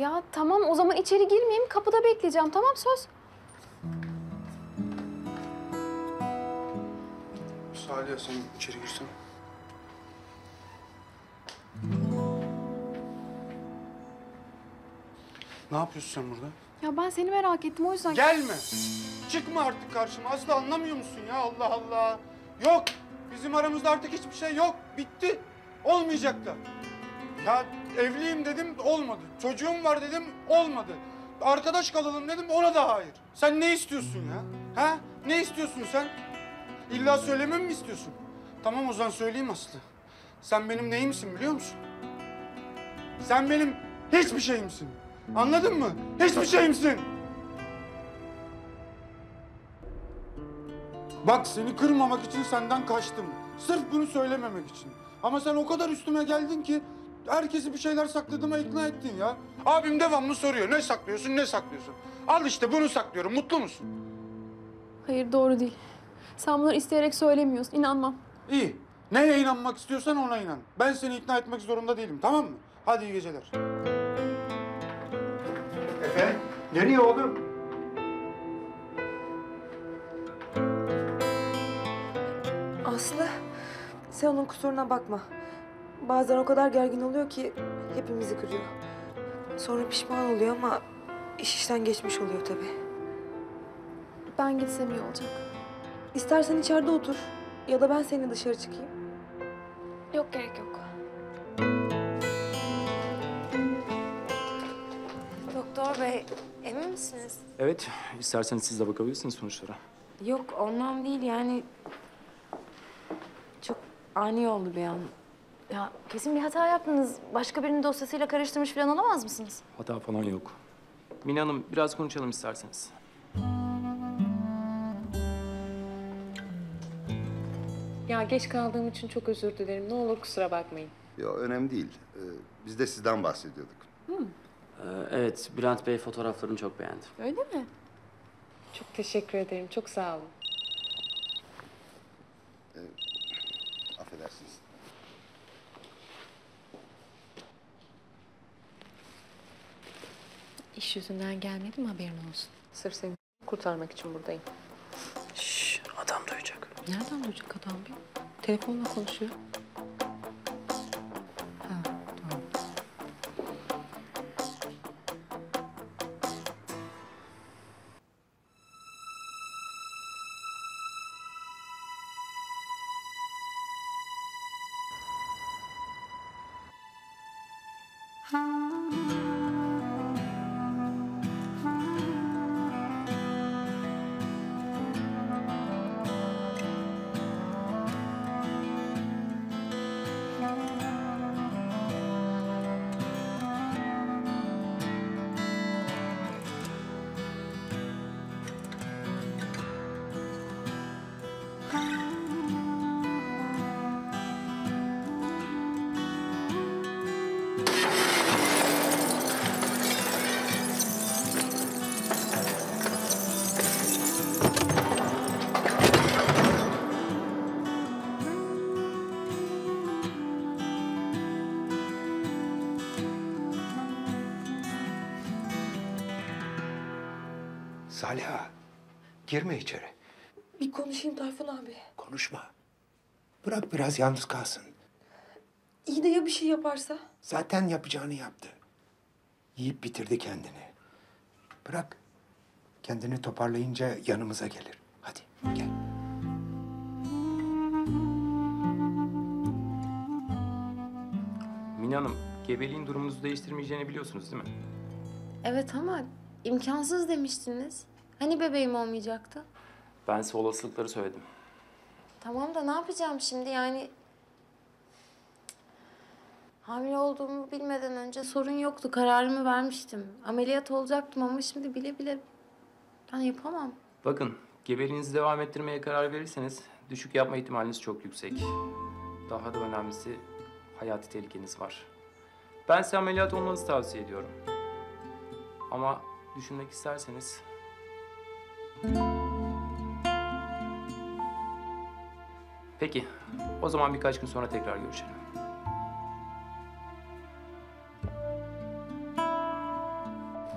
Ya tamam, o zaman içeri girmeyeyim, kapıda bekleyeceğim. Tamam, söz. Saliha, sen içeri girsen. Ne yapıyorsun sen burada? Ya ben seni merak ettim, o yüzden... Gelme! Çıkma artık karşıma. Aslı, anlamıyor musun ya? Allah Allah! Yok! Bizim aramızda artık hiçbir şey yok. Bitti. Olmayacak da. Ya evliyim dedim, olmadı. Çocuğum var dedim, olmadı. Arkadaş kalalım dedim, ona da hayır. Sen ne istiyorsun ya? Ha? Ne istiyorsun sen? İlla söylememi mi istiyorsun? Tamam, o zaman söyleyeyim Aslı. Sen benim neyimsin biliyor musun? Sen benim hiçbir şeyimsin. Anladın mı? Hiçbir şeyimsin. Bak, seni kırmamak için senden kaçtım. Sırf bunu söylememek için. Ama sen o kadar üstüme geldin ki... herkesi bir şeyler sakladığıma ikna ettin ya. Abim devamlı soruyor. Ne saklıyorsun, ne saklıyorsun? Al işte bunu saklıyorum. Mutlu musun? Hayır, doğru değil. Sen bunları isteyerek söylemiyorsun. İnanmam. İyi. Neye inanmak istiyorsan ona inan. Ben seni ikna etmek zorunda değilim, tamam mı? Hadi iyi geceler. Efe, nereye oğlum? Aslı, sen onun kusuruna bakma. Bazen o kadar gergin oluyor ki hepimizi kırıyor. Sonra pişman oluyor ama iş işten geçmiş oluyor tabii. Ben gitsem iyi olacak. İstersen içeride otur ya da ben seninle dışarı çıkayım. Yok, gerek yok. Doktor bey, emin misiniz? Evet, isterseniz siz de bakabilirsiniz sonuçlara. Yok, ondan değil yani... Çok ani oldu bir an. Ya kesin bir hata yaptınız. Başka birinin dosyasıyla karıştırmış falan olamaz mısınız? Hata falan yok. Mine Hanım, biraz konuşalım isterseniz. Ya geç kaldığım için çok özür dilerim. Ne olur kusura bakmayın. Yok, önemli değil. Biz de sizden bahsediyorduk. Evet, Bülent Bey fotoğraflarını çok beğendi. Öyle mi? Çok teşekkür ederim. Çok sağ olun. Affedersiniz. İş yüzünden gelmedim, haberin olsun. Sırf seni kurtarmak için buradayım. Şşş, adam duyacak. Nereden duyacak adam bir? Telefonla konuşuyor. Ha, doğru. Saliha, girme içeri. Bir konuşayım Tayfun abi. Konuşma. Bırak biraz yalnız kalsın. İyi de ya bir şey yaparsa? Zaten yapacağını yaptı. Yiyip bitirdi kendini. Bırak, kendini toparlayınca yanımıza gelir. Hadi gel. Mine Hanım, gebeliğin durumunuzu değiştirmeyeceğini biliyorsunuz değil mi? Evet ama... İmkansız demiştiniz. Hani bebeğim olmayacaktı? Ben size olasılıkları söyledim. Tamam da ne yapacağım şimdi yani? Hamile olduğumu bilmeden önce sorun yoktu. Kararımı vermiştim. Ameliyat olacaktım ama şimdi bile bile ben yapamam. Bakın, gebeliğinizi devam ettirmeye karar verirseniz düşük yapma ihtimaliniz çok yüksek. Daha da önemlisi hayati tehlikeniz var. Ben size ameliyat olmanızı tavsiye ediyorum. Ama düşünmek isterseniz... Peki, o zaman birkaç gün sonra tekrar görüşelim.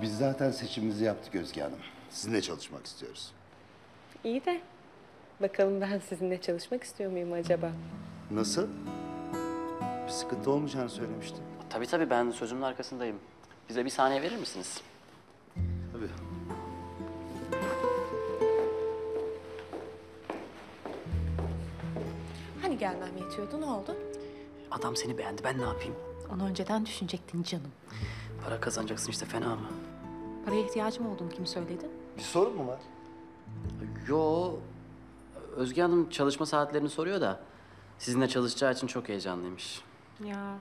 Biz zaten seçimimizi yaptık Özge Hanım. Sizinle çalışmak istiyoruz. İyi de bakalım ben sizinle çalışmak istiyor muyum acaba? Nasıl? Bir sıkıntı olmayacağını söylemiştim. Tabii tabii, ben sözümün arkasındayım. Bize bir saniye verir misiniz? Tabii. Hani gelmem yetiyordu, ne oldu? Adam seni beğendi, ben ne yapayım? Onu önceden düşünecektin canım. Para kazanacaksın işte, fena mı? Paraya ihtiyacım olduğunu kim söyledi? Bir sorun mu var? Yo, Özge Hanım çalışma saatlerini soruyor da sizinle çalışacağı için çok heyecanlıymış. Ya.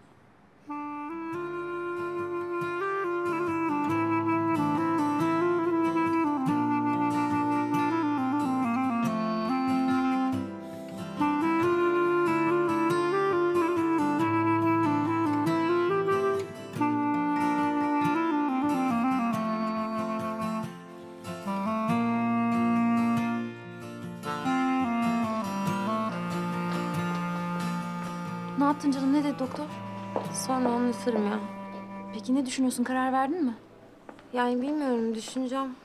Canım, ne dedi doktor? Sonra onu ısırım ya. Peki ne düşünüyorsun? Karar verdin mi? Yani bilmiyorum, düşüneceğim.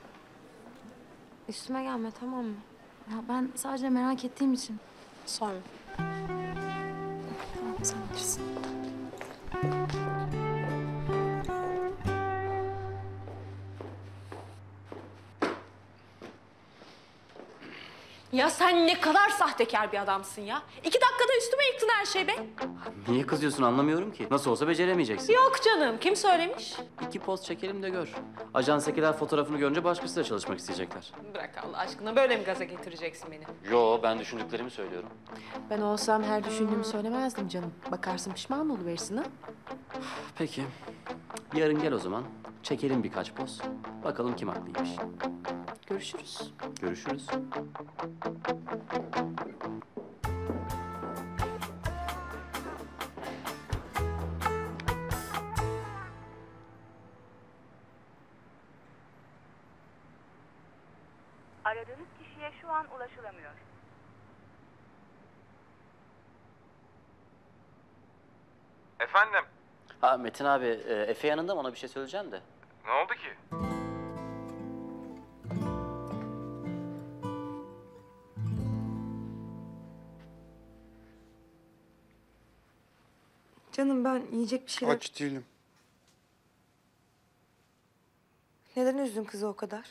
Üstüme gelme, tamam mı? Ya ben sadece merak ettiğim için. Sorma. Tamam, sen bilirsin. Ya sen ne kadar sahtekar bir adamsın ya. 2 dakikada üstüme yıktın her şeyi be. Niye kızıyorsun anlamıyorum ki. Nasıl olsa beceremeyeceksin. Yok canım, kim söylemiş? 2 poz çekelim de gör. Ajansekiler fotoğrafını görünce başkasıyla çalışmak isteyecekler. Bırak Allah aşkına, böyle mi gaza getireceksin beni? Yo, ben düşündüklerimi söylüyorum. Ben olsam her düşündüğümü söylemezdim canım. Bakarsın pişman oluversin ha. Peki, yarın gel o zaman. Çekelim birkaç poz. Bakalım kim haklıymış. Görüşürüz. Görüşürüz. Aradığınız kişiye şu an ulaşılamıyor. Efendim? Ha Metin abi, Efe yanında mı? Ona bir şey söyleyeceğim de. Ne oldu ki? Canım ben yiyecek bir şeyler... Aç değilim. Neden üzdün kızı o kadar?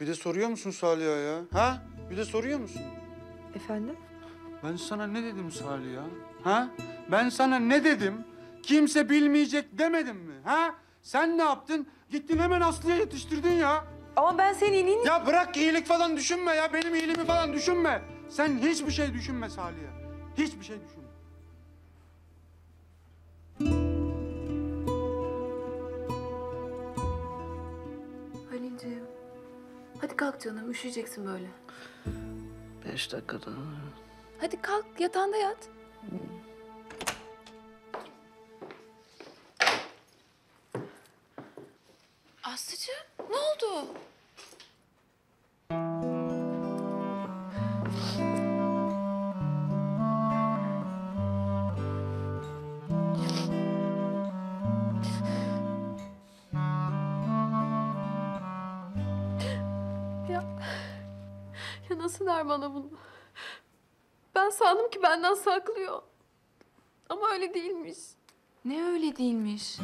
Bir de soruyor musun Saliha ya? Ha? Bir de soruyor musun? Efendim? Ben sana ne dedim Saliha? Ha? Ben sana ne dedim? Kimse bilmeyecek demedim mi? Ha? Sen ne yaptın? Gittin hemen Aslı'ya yetiştirdin ya. Ama ben senin iyiliğini... Ya bırak iyilik falan düşünme ya. Benim iyiliğimi falan düşünme. Sen hiçbir şey düşünme Saliha. Hiçbir şey düşünme. Halilciğim, hadi kalk canım, üşüyeceksin böyle. 5 dakikada. Hadi kalk, yatağında yat. Aslıcığım, ne oldu? Ya nasıl der bana bunu? Ben sandım ki benden saklıyor. Ama öyle değilmiş. Ne öyle değilmiş?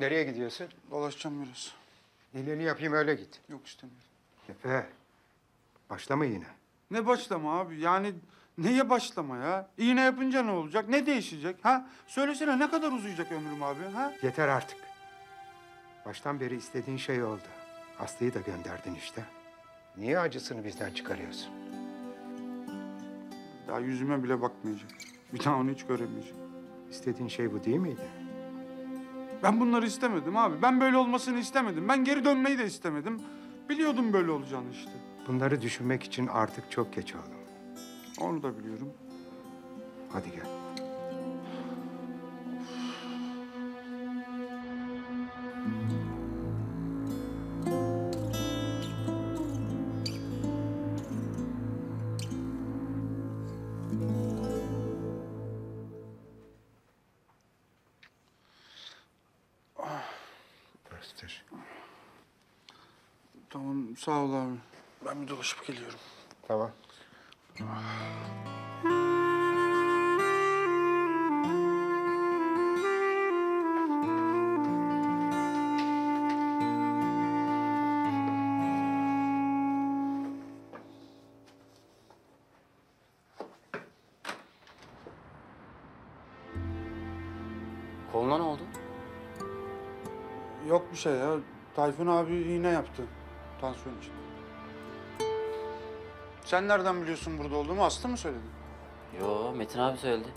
Nereye gidiyorsun? Dolaşacağım biraz. İyiliğini yapayım öyle git. Yok istemiyorum. Efe, başlama yine. Ne başlama abi? Yani neye başlama ya? İğne yapınca ne olacak? Ne değişecek? Ha? Söylesene, ne kadar uzayacak ömrüm abi? Ha? Yeter artık. Baştan beri istediğin şey oldu. Aslı'yı da gönderdin işte. Niye acısını bizden çıkarıyorsun? Daha yüzüme bile bakmayacak. Bir daha onu hiç göremeyecek. İstediğin şey bu değil miydi? Ben bunları istemedim abi. Ben böyle olmasını istemedim. Ben geri dönmeyi de istemedim. Biliyordum böyle olacağını işte. Bunları düşünmek için artık çok geç oldu. Onu da biliyorum. Hadi gel. Göster. Tamam, sağ ol abi. Ben bir dolaşıp geliyorum. Tamam. Koluna ne oldu? Yok bir şey ya. Tayfun abi iğne yaptı. Tansiyon için. Sen nereden biliyorsun burada olduğumu? Aslı mı söyledi? Yo, Metin abi söyledi.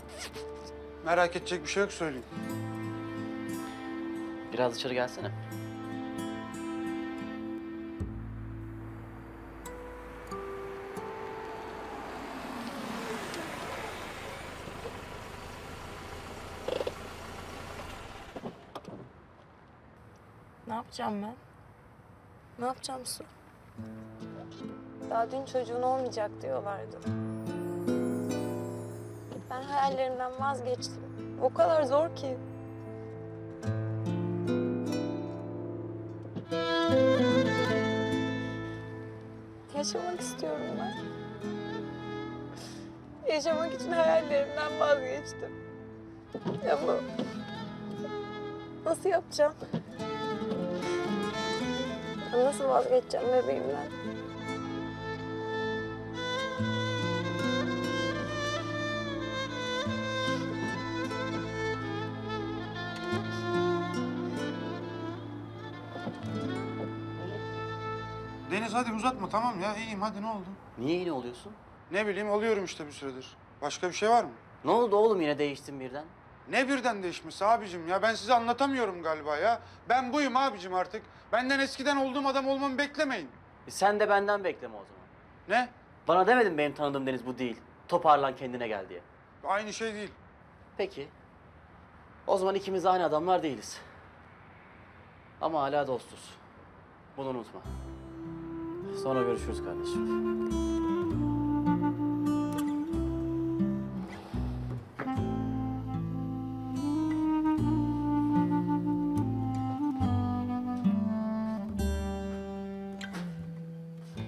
Merak edecek bir şey yok, söyleyeyim. Biraz dışarı gelsene. Ne yapacağım ben? Ne yapacağım Su? Daha dün çocuğun olmayacak diyorlardı. Ben hayallerimden vazgeçtim. O kadar zor ki. Yaşamak istiyorum ben. Yaşamak için hayallerimden vazgeçtim. Ama nasıl yapacağım? Ben nasıl vazgeçeceğim bebeğimden? Deniz hadi uzatma tamam ya, iyiyim hadi, ne oldu? Niye yine oluyorsun? Ne bileyim, oluyorum işte bir süredir. Başka bir şey var mı? Ne oldu oğlum, yine değiştin birden? Ne birden değişmesi abicim ya? Ben size anlatamıyorum galiba ya. Ben buyum abicim artık. Benden eskiden olduğum adam olmamı beklemeyin. Sen de benden bekleme o zaman. Ne? Bana demedin benim tanıdığım Deniz bu değil. Toparlan kendine gel diye. Aynı şey değil. Peki. O zaman ikimiz aynı adamlar değiliz. Ama hala dostuz. Bunu unutma. Sonra görüşürüz kardeşim.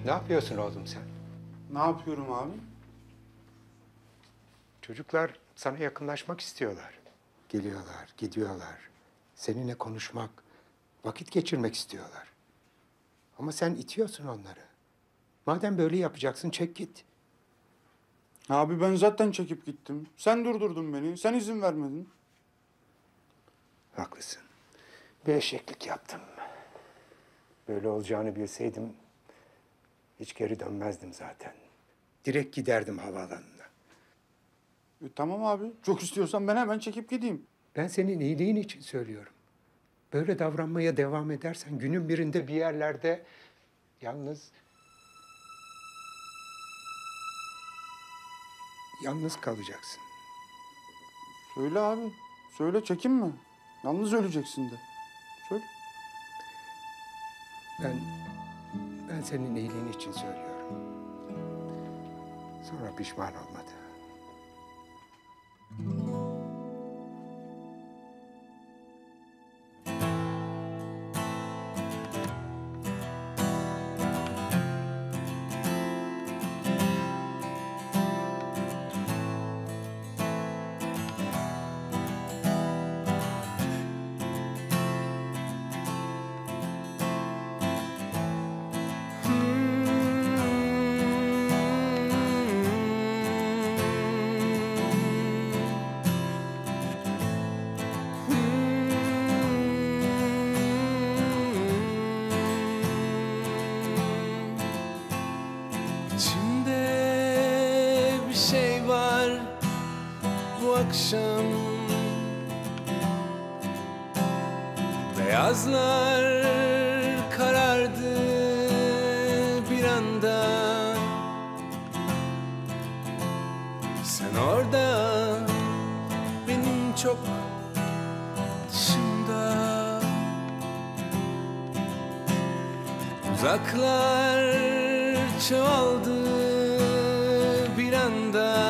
Ne yapıyorsun oğlum sen? Ne yapıyorum abi? Çocuklar sana yakınlaşmak istiyorlar. Geliyorlar, gidiyorlar. Seninle konuşmak, vakit geçirmek istiyorlar. Ama sen itiyorsun onları. Madem böyle yapacaksın, çek git. Abi ben zaten çekip gittim. Sen durdurdun beni, sen izin vermedin. Haklısın. Bir eşeklik yaptım. Böyle olacağını bilseydim... hiç geri dönmezdim zaten. Direkt giderdim havaalanına. Tamam abi. Çok istiyorsan ben hemen çekip gideyim. Ben senin iyiliğin için söylüyorum. Böyle davranmaya devam edersen günün birinde bir yerlerde yalnız kalacaksın. Söyle abi. Söyle, çekinme. Yalnız öleceksin de. Söyle. Ben senin iyiliğin için söylüyorum. Sonra pişman olmadı. Beyazlar karardı bir anda. Sen orada, benim çok dışımda. Uzaklar çoğaldı bir anda.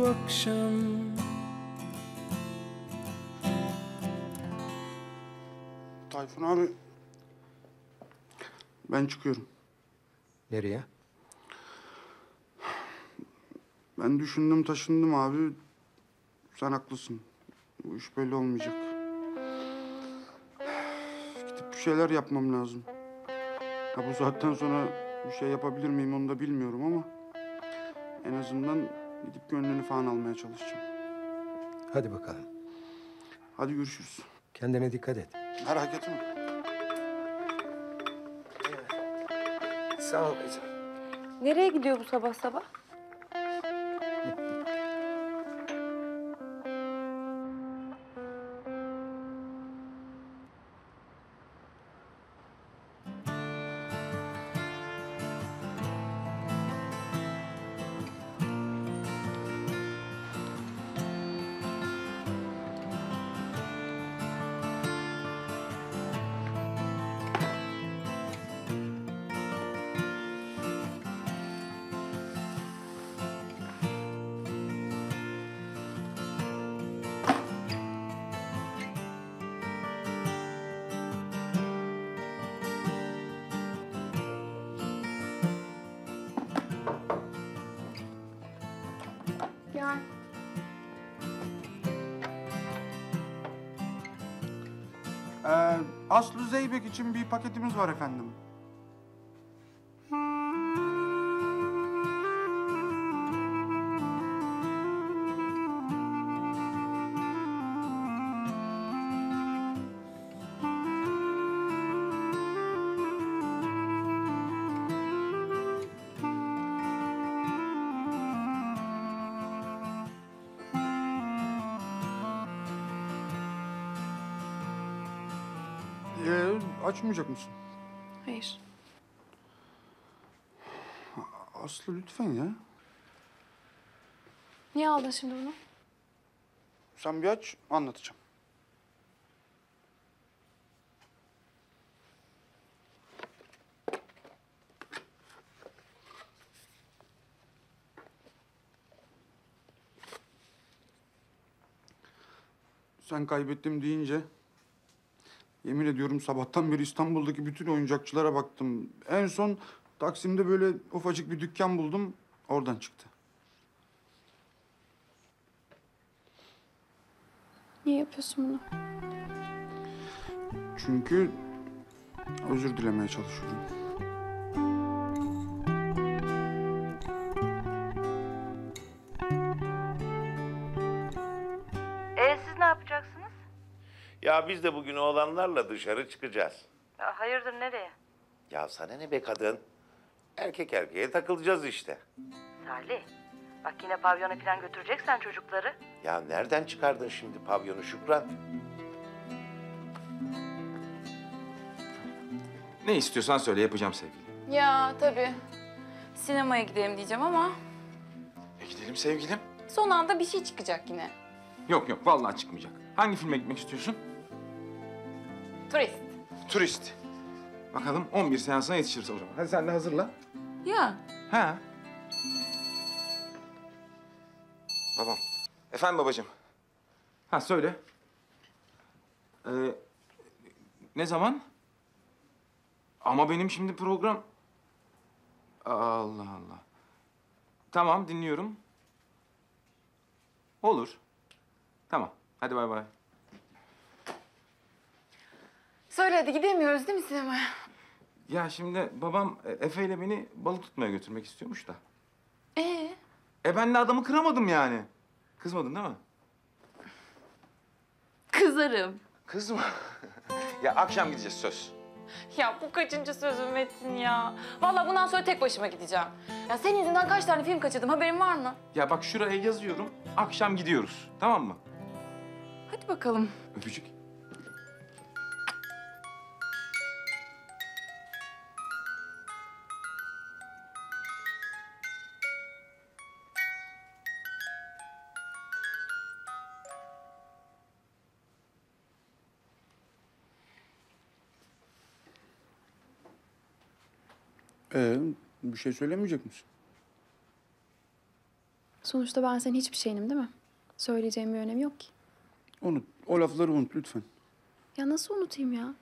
bu akşam. Tayfun abi, ben çıkıyorum. Nereye? Ben düşündüm, taşındım abi. Sen haklısın. Bu iş böyle olmayacak. Gidip bir şeyler yapmam lazım. Ya bu saatten sonra bir şey yapabilir miyim onu da bilmiyorum ama... en azından gidip gönlünü falan almaya çalışacağım. Hadi bakalım. Hadi görüşürüz. Kendine dikkat et. Merak etme. Evet. Sağ ol kızım. Nereye gidiyor bu sabah sabah? Aslı Özeybek için bir paketimiz var efendim. Açmayacak mısın? Hayır. Aslı lütfen ya. Niye aldın şimdi bunu? Sen bir aç, anlatacağım. Sen kaybettim deyince... yemin ediyorum sabahtan beri İstanbul'daki bütün oyuncakçılara baktım. En son Taksim'de böyle ufacık bir dükkan buldum. Oradan çıktı. Niye yapıyorsun bunu? Çünkü özür dilemeye çalışıyorum. Siz ne yapacaksınız? Ya biz de bugün oğlanlarla dışarı çıkacağız. Ya hayırdır, nereye? Ya sana ne be kadın? Erkek erkeğe takılacağız işte. Salih, bak yine pavyona falan götüreceksen çocukları. Ya nereden çıkardın şimdi pavyonu Şükran? Ne istiyorsan söyle, yapacağım sevgilim. Ya tabii. Sinemaya gidelim diyeceğim ama... gidelim sevgilim. Son anda bir şey çıkacak yine. Yok yok, vallahi çıkmayacak. Hangi filme gitmek istiyorsun? Turist. Turist. Bakalım 11 seansına yetişirse o zaman. Hadi sen de hazırla. Ya. Ha. Babam. Efendim babacığım. Ha söyle. Ne zaman? Ama benim şimdi program... Allah Allah. Tamam, dinliyorum. Olur. Tamam. Hadi bay bay. Söyle hadi, gidemiyoruz değil mi sinemaya? Ya şimdi babam Efe ile beni balık tutmaya götürmek istiyormuş da. Ben de adamı kıramadım yani. Kızmadın değil mi? Kızarım. Kızma. Ya akşam gideceğiz söz. Ya bu kaçıncı sözüm Metin ya? Vallahi bundan sonra tek başıma gideceğim. Ya senin yüzünden kaç tane film kaçırdım, haberin var mı? Ya bak şuraya yazıyorum, akşam gidiyoruz, tamam mı? Hadi bakalım. Öpücük. Bir şey söylemeyecek misin? Sonuçta ben senin hiçbir şeyinim değil mi? Söyleyeceğim bir önemi yok ki. Unut. O lafları unut lütfen. Ya nasıl unutayım ya?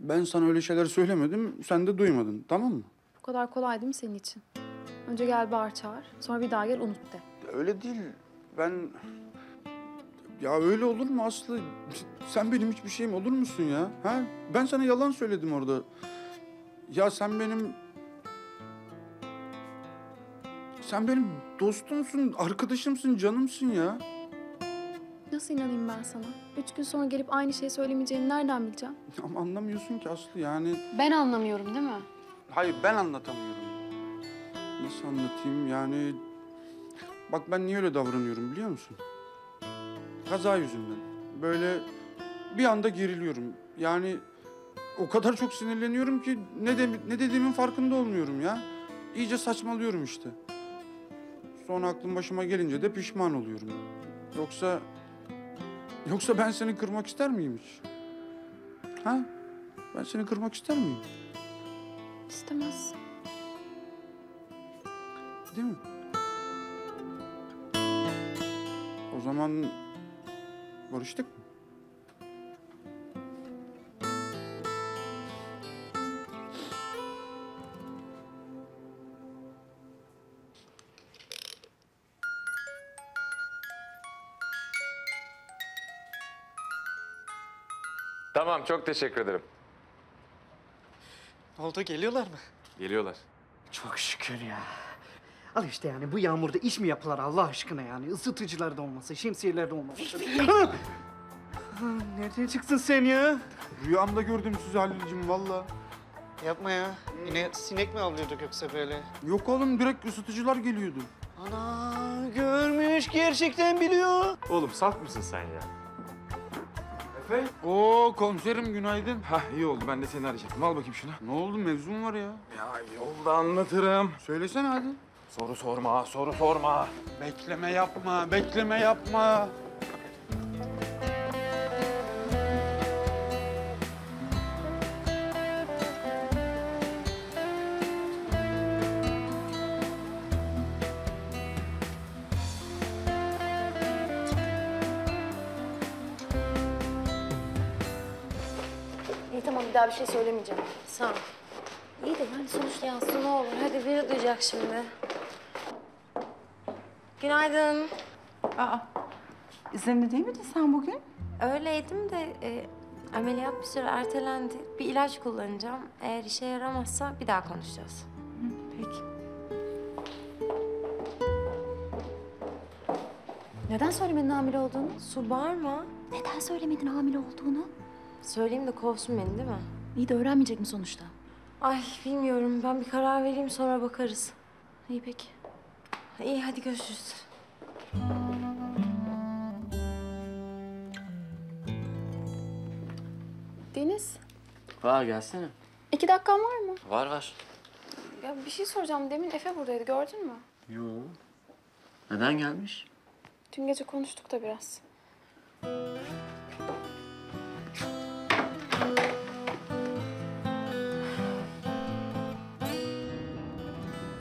Ben sana öyle şeyler söylemedim. Sen de duymadın. Tamam mı? Bu kadar kolay değil mi senin için? Önce gel bağır çağır. Sonra bir daha gel unut de. Öyle değil. Ben... Ya öyle olur mu Aslı? Sen benim hiçbir şeyim olur musun ya? Ha? Ben sana yalan söyledim orada. Ya sen benim... Sen benim dostumsun, arkadaşımsın, canımsın ya. Nasıl inanayım ben sana? 3 gün sonra gelip aynı şeyi söylemeyeceğini nereden bileceğim? Ama anlamıyorsun ki Aslı yani. Ben anlamıyorum değil mi? Hayır, ben anlatamıyorum. Nasıl anlatayım yani? Bak ben niye öyle davranıyorum biliyor musun? Kaza yüzünden. Böyle bir anda geriliyorum. Yani o kadar çok sinirleniyorum ki ne dediğimin farkında olmuyorum ya. İyice saçmalıyorum işte. Sonra aklım başıma gelince de pişman oluyorum. Yoksa ben seni kırmak ister miyim hiç? Ha? Ben seni kırmak ister miyim? İstemez. Değil mi? O zaman barıştık mı? Tamam, çok teşekkür ederim. Ne oldu, geliyorlar mı? Geliyorlar. Çok şükür ya. Al işte yani, bu yağmurda iş mi yapılar Allah aşkına yani? Isıtıcılar da olmasa, şemsiyeler de olmasa. Nereden çıksın sen ya? Rüyamda gördüm sizi Halil'cim valla. Yapma ya, yine sinek mi avlıyorduk yoksa böyle? Yok oğlum, direkt ısıtıcılar geliyordu. Ana, görmüş, gerçekten biliyor. Oğlum, saf mısın sen ya? Efe? Oo komiserim günaydın. Hah iyi oldu ben de seni arayacaktım. Al bakayım şunu. Ne oldu mevzum var ya? Ya yolda anlatırım. Söylesene hadi. Soru sorma. Bekleme yapma. Bir şey söylemeyeceğim. Sağ ol. İyi de ben sonuçta yansın ne olur. Hadi biri duyacak şimdi. Günaydın. Aa, izinli değil miydin sen bugün? Öyleydim de ameliyat bir süre ertelendi. Bir ilaç kullanacağım. Eğer işe yaramazsa bir daha konuşacağız. Hı, peki. Neden söylemedin hamile olduğunu? Su bağırma. Neden söylemedin hamile olduğunu? Söyleyeyim de kovsun beni değil mi? İyi de öğrenmeyecek mi sonuçta? Ay bilmiyorum. Ben bir karar vereyim sonra bakarız. İyi peki. İyi hadi görüşürüz. Deniz. Var gelsene. 2 dakikan var mı? Var. Ya bir şey soracağım. Demin Efe buradaydı gördün mü? Yok. Neden gelmiş? Dün gece konuştuk da biraz.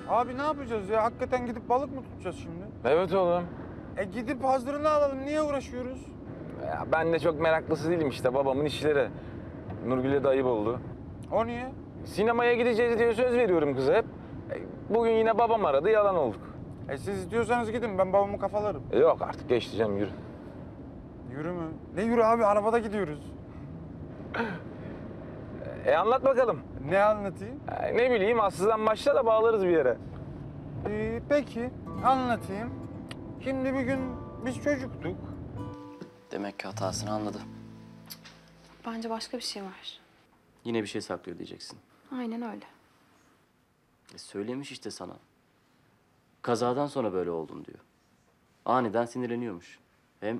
Abi ne yapacağız ya? Hakikaten gidip balık mı tutacağız şimdi? Evet oğlum. Gidip hazırını alalım. Niye uğraşıyoruz? Ya ben de çok meraklısı değilim işte babamın işleri. Nurgül'e de ayıp oldu. O niye? Sinemaya gideceğiz diye söz veriyorum kıza hep. Bugün yine babam aradı, yalan olduk. Siz diyorsanız gidin, ben babamı kafalarım. Yok artık geçeceğim, yürü. Yürü mü? Ne yürü abi? Arabada gidiyoruz. Anlat bakalım. Ne anlatayım? Ne bileyim, Aslı'dan başla da bağlarız bir yere. Peki, anlatayım. Şimdi bir gün biz çocuktuk. Demek ki hatasını anladı. Bence başka bir şey var. Yine bir şey saklıyor diyeceksin. Aynen öyle. Söylemiş işte sana. Kazadan sonra böyle oldum diyor. Aniden sinirleniyormuş. Hem...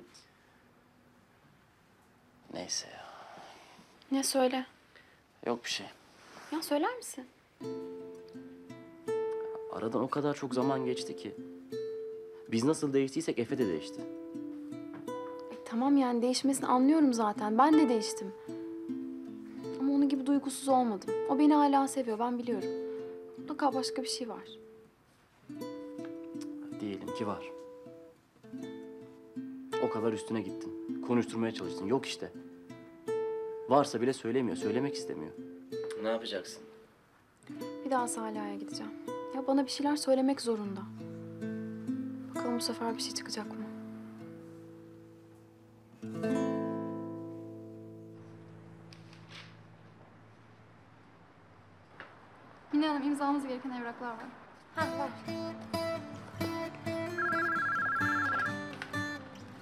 Neyse ya. Ne söyle? Yok bir şey. Ya söyler misin? Aradan o kadar çok zaman geçti ki. Biz nasıl değiştiysek Efe de değişti. Tamam yani değişmesini anlıyorum zaten. Ben de değiştim. Ama onun gibi duygusuz olmadım. O beni hala seviyor, ben biliyorum. Mutlaka başka bir şey var. Diyelim ki var. kadar üstüne gittin. Konuşturmaya çalıştın. Yok işte. Varsa bile söylemiyor. Söylemek istemiyor. Ne yapacaksın? Bir daha Saliha'ya gideceğim. Ya bana bir şeyler söylemek zorunda. Bakalım bu sefer bir şey çıkacak mı? Mine Hanım, imzanız gereken evraklar var. Heh, var.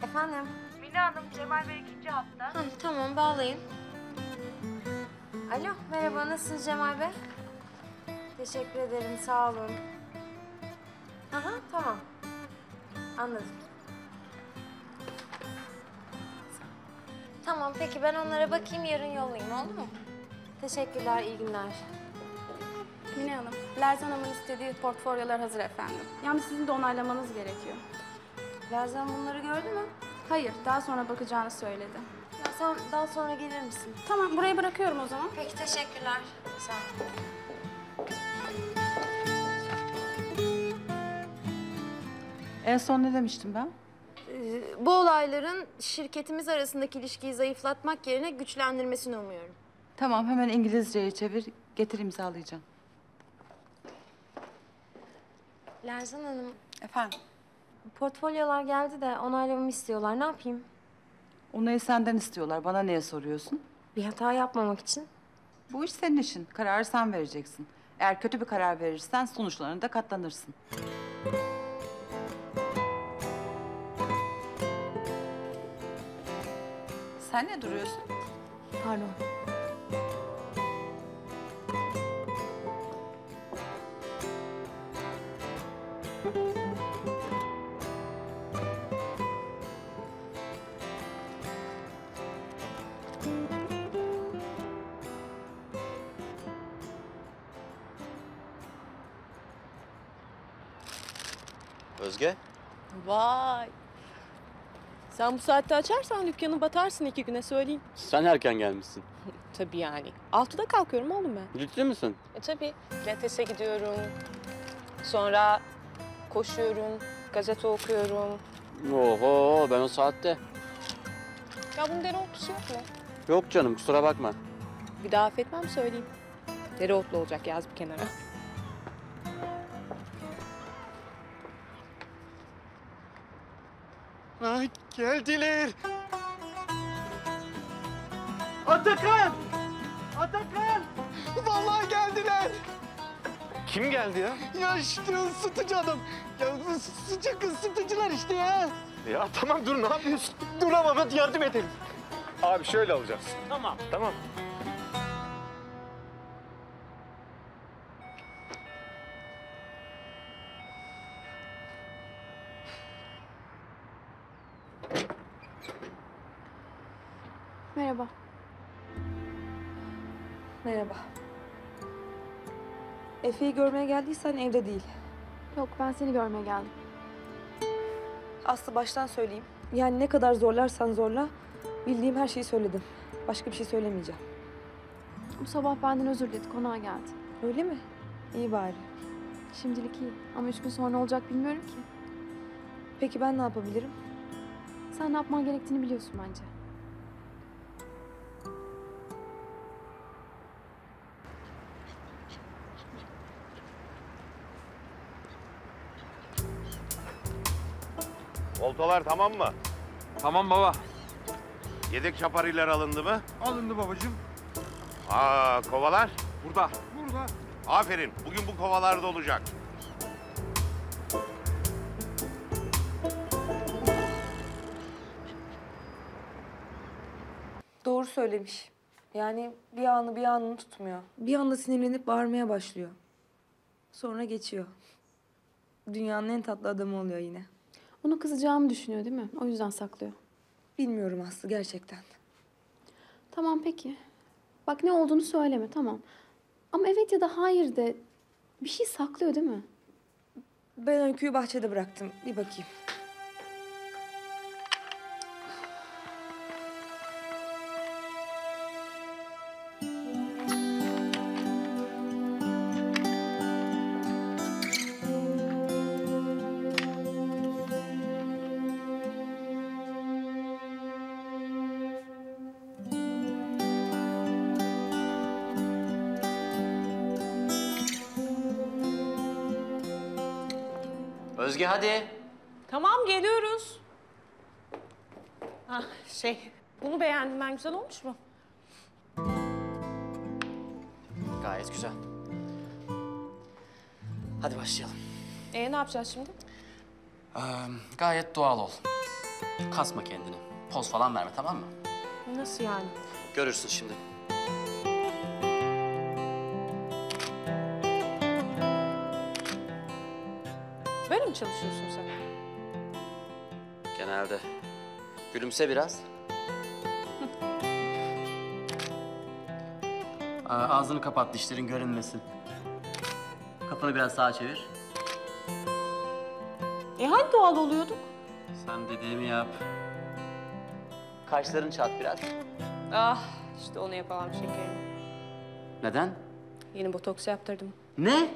Efendim? Mine Hanım, Cemal Bey 2. hatta. Heh, tamam, bağlayın. Alo, merhaba. Nasılsınız Cemal Bey? Teşekkür ederim, sağ olun. Aha, tamam. Anladım. Tamam, peki ben onlara bakayım, yarın yollayayım, oldu mu? Teşekkürler, iyi günler. Mine Hanım, Lerzan Hanım'ın istediği portfolyolar hazır efendim. Yalnız sizin de onaylamanız gerekiyor. Lerzan bunları gördü mü? Hayır, daha sonra bakacağını söyledi. Ya sen daha sonra gelir misin? Tamam, burayı bırakıyorum o zaman. Peki, teşekkürler. Sağ ol. En son ne demiştim ben? Bu olayların şirketimiz arasındaki ilişkiyi zayıflatmak yerine güçlendirmesini umuyorum. Tamam, hemen İngilizceye çevir, getir imzalayacağım. Lerzan Hanım. Efendim? Portfolyolar geldi de onaylamamı istiyorlar, ne yapayım? Onayı senden istiyorlar, bana niye soruyorsun? Bir hata yapmamak için. Bu iş senin işin, kararı sen vereceksin. Eğer kötü bir karar verirsen sonuçlarına da katlanırsın. Sen ne duruyorsun? Pardon. Özge? Vay! Sen bu saatte açarsan dükkanı batarsın 2 güne, söyleyeyim. Sen erken gelmişsin. Tabii yani. 6'da kalkıyorum oğlum ben. Ciddi misin? Tabii. Pilates'e gidiyorum. Sonra koşuyorum, gazete okuyorum. Oho, ben o saatte. Ya bunun dereotlusu yok mu? Yok canım, kusura bakma. Bir daha affetmem, söyleyeyim. Dereotlu olacak, yaz bir kenara. Ay, geldiler. Atakan! Atakan! Vallahi geldiler. Kim geldi ya? Ya işte ısıtıcı adam. Ya sıcak ısıtıcılar işte ya. Ya tamam dur, ne yapıyorsun? Dur ama hadi yardım edelim. Abi şöyle alacağız. Tamam. Tamam. Merhaba. Merhaba. Efe'yi görmeye geldiysen evde değil. Yok, ben seni görmeye geldim. Aslı, baştan söyleyeyim. Yani ne kadar zorlarsan zorla, bildiğim her şeyi söyledim. Başka bir şey söylemeyeceğim. Bu sabah benden özür diledi, konağa geldi. Öyle mi? İyi bari. Şimdilik iyi ama 3 gün sonra olacak bilmiyorum ki. Peki ben ne yapabilirim? Sen ne yapman gerektiğini biliyorsun bence. Koltular tamam mı? Tamam baba. Yedek şapariler alındı mı? Alındı babacığım. Aa, kovalar? Burada. Burada. Aferin. Bugün bu kovalarda olacak. Doğru söylemiş. Yani bir anını tutmuyor. Bir anda sinirlenip bağırmaya başlıyor. Sonra geçiyor. Dünyanın en tatlı adamı oluyor yine. Onu kızacağımı düşünüyor değil mi? O yüzden saklıyor. Bilmiyorum Aslı, gerçekten. Tamam peki. Bak ne olduğunu söyleme, tamam. Ama evet ya da hayır de, bir şey saklıyor değil mi? Ben Öykü'yü bahçede bıraktım. Bir bakayım. Özge hadi. Tamam geliyoruz. Bunu beğendim ben. Güzel olmuş mu? Gayet güzel. Hadi başlayalım. Ne yapacağız şimdi? Gayet doğal ol. Kasma kendini. Poz falan verme, tamam mı? Nasıl yani? Görürsün şimdi. Böyle mi çalışıyorsun sen? Genelde. Gülümse biraz. Ağzını kapat, dişlerin görünmesin. Kafanı biraz sağa çevir. Hani doğal oluyorduk? Sen dediğimi yap. Kaşlarını çat biraz. Ah, işte onu yapamam şekerim. Neden? Yeni botoks yaptırdım. Ne?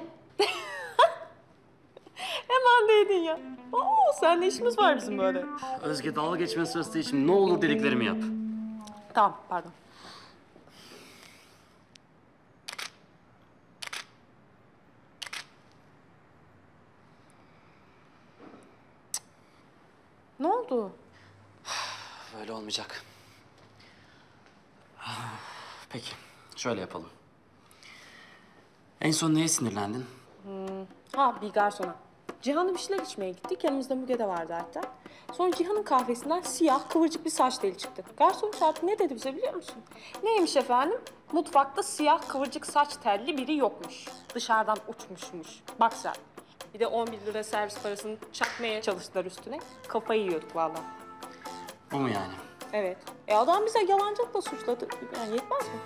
Hemen değdin ya. Oo, seninle işimiz var bizim böyle. Özge, dalga geçme sırası için ne olur dediklerimi yap. Tamam, pardon. Ne oldu? Böyle olmayacak. Peki, şöyle yapalım. En son neye sinirlendin? Bir garsona. Cihan'la bir şeyler içmeye gittik. Yanımızda Müge de vardı hatta. Sonra Cihan'ın kahvesinden siyah, kıvırcık bir saç teli çıktı. Garson şartı ne dedi bize biliyor musun? Neymiş efendim? Mutfakta siyah, kıvırcık saç telli biri yokmuş. Dışarıdan uçmuşmuş. Bak sen. Bir de 11 lira servis parasını çakmaya çalıştılar üstüne. Kafayı yiyorduk vallahi. Bu mu yani? Evet. Adam bize yalancılıkla suçladı. Yani yetmez mi?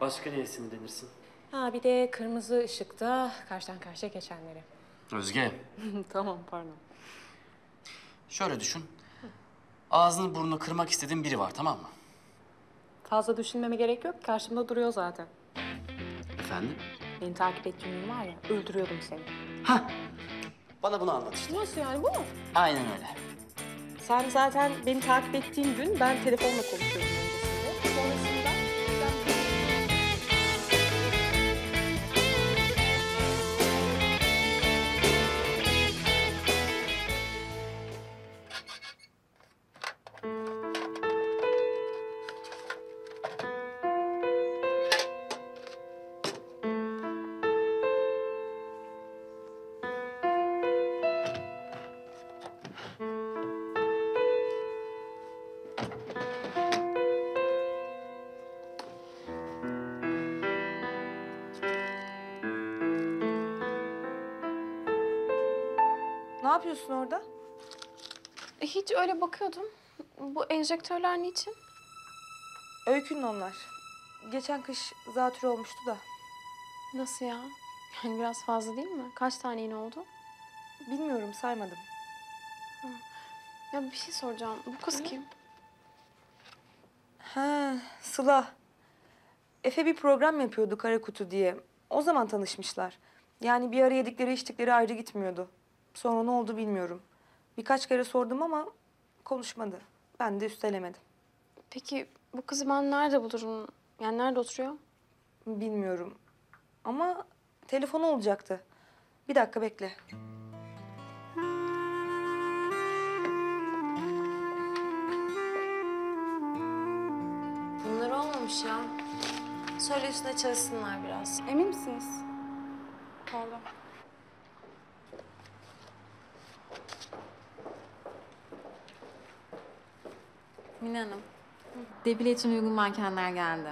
Başka neye sinirlenirsin? Bir de kırmızı ışıkta karşıdan karşıya geçenleri. Özge. Tamam, pardon. Şöyle düşün. Ağzını burnunu kırmak istediğin biri var, tamam mı? Fazla düşünmeme gerek yok. Karşımda duruyor zaten. Efendim? Beni takip ettiğin var ya, öldürüyordum seni. Bana bunu anlat işte. Nasıl yani, bu mu? Aynen öyle. Sen zaten beni takip ettiğin gün ben telefonla konuşuyordum öncesinde. Sonrasında ne yapıyorsun orada? Hiç, öyle bakıyordum. Bu enjektörler niçin? Öykünün onlar. Geçen kış zatürre olmuştu da. Nasıl ya? Yani biraz fazla değil mi? Kaç tane iğne oldu? Bilmiyorum, saymadım. Ya bir şey soracağım. Bu kız kim? Sıla. Efe bir program yapıyordu Kara Kutu diye. O zaman tanışmışlar. Yani bir ara yedikleri içtikleri ayrı gitmiyordu. Sonra ne oldu bilmiyorum. Birkaç kere sordum ama konuşmadı. Ben de üstelemedim. Peki bu kızı ben nerede bulurum? Yani nerede oturuyor? Bilmiyorum. Ama telefonu olacaktı. Bir dakika bekle. Bunlar olmamış ya. Söyle üstüne çalışsınlar biraz. Emin misiniz? Pardon. Mine Hanım, defile için uygun mankenler geldi.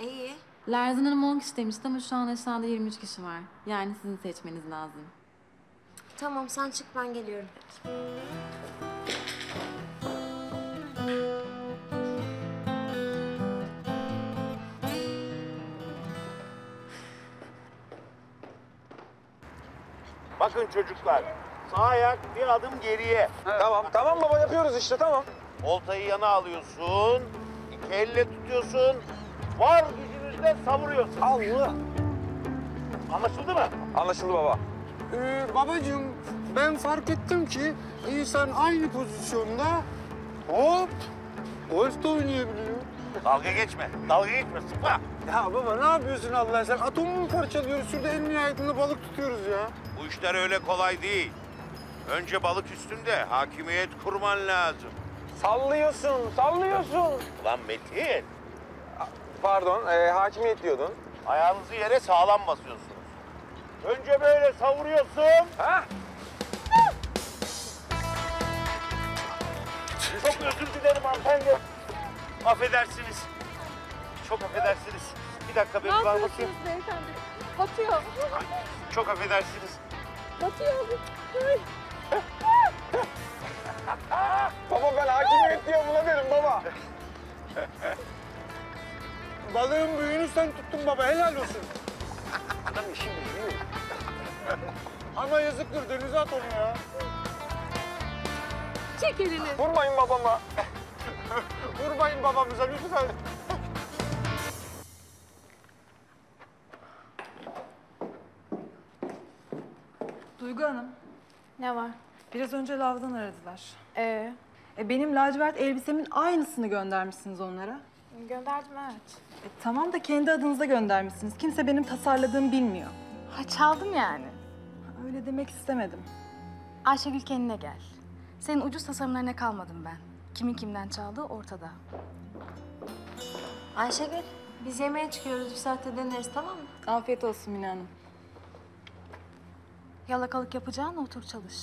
İyi. Lerzan Hanım 10 kişi demişti ama şu an aşağıda 23 kişi var. Yani sizin seçmeniz lazım. Tamam, sen çık, ben geliyorum. Bakın çocuklar, sağ ayak bir adım geriye. Evet. Tamam baba, yapıyoruz işte, tamam. Oltayı yana alıyorsun, iki elle tutuyorsun, var gücünüzle savuruyorsun. Allah! Anlaşıldı mı? Anlaşıldı baba. Babacığım, ben fark ettim ki insan aynı pozisyonda hop, golf de oynayabiliyor. Dalga geçme, sıkma. Ya baba, ne yapıyorsun Allah, sen atomu mu parçalıyoruz? Şurada en nihayetinde balık tutuyoruz ya. Bu işler öyle kolay değil. Önce balık üstünde hakimiyet kurman lazım. Sallıyorsun, sallıyorsun. Ulan Metin. Pardon, hakimiyet diyordun. Ayağınızı yere sağlam basıyorsunuz. Önce böyle savuruyorsun. Ha? Çok özür dilerim hanımefendi. Affedersiniz. Çok affedersiniz. Bir dakika benim var bakayım. Ne yapıyorsunuz beyefendi? Batıyor. Çok affedersiniz. Batıyor. Baba ben hakimiyet diye buna derim baba. Balığın büyüğünü sen tuttun baba, helal olsun. Adam işi büyüyor. Ama yazıktır, denize at onu ya. Çek elini. Vurmayın babama. Vurmayın babamıza lütfen. Duygu Hanım. Ne var? Biraz önce lavdan aradılar. Benim lacivert elbisemin aynısını göndermişsiniz onlara. Gönderdim evet. Tamam da kendi adınıza göndermişsiniz. Kimse benim tasarladığımı bilmiyor. Ha çaldım yani. Ha, öyle demek istemedim. Ayşegül kendine gel. Senin ucuz tasarımlarına kalmadım ben. Kimin kimden çaldığı ortada. Ayşegül biz yemeğe çıkıyoruz. Bir saatte deneriz tamam mı? Afiyet olsun Mine Hanım. Yalakalık yapacağına otur çalış.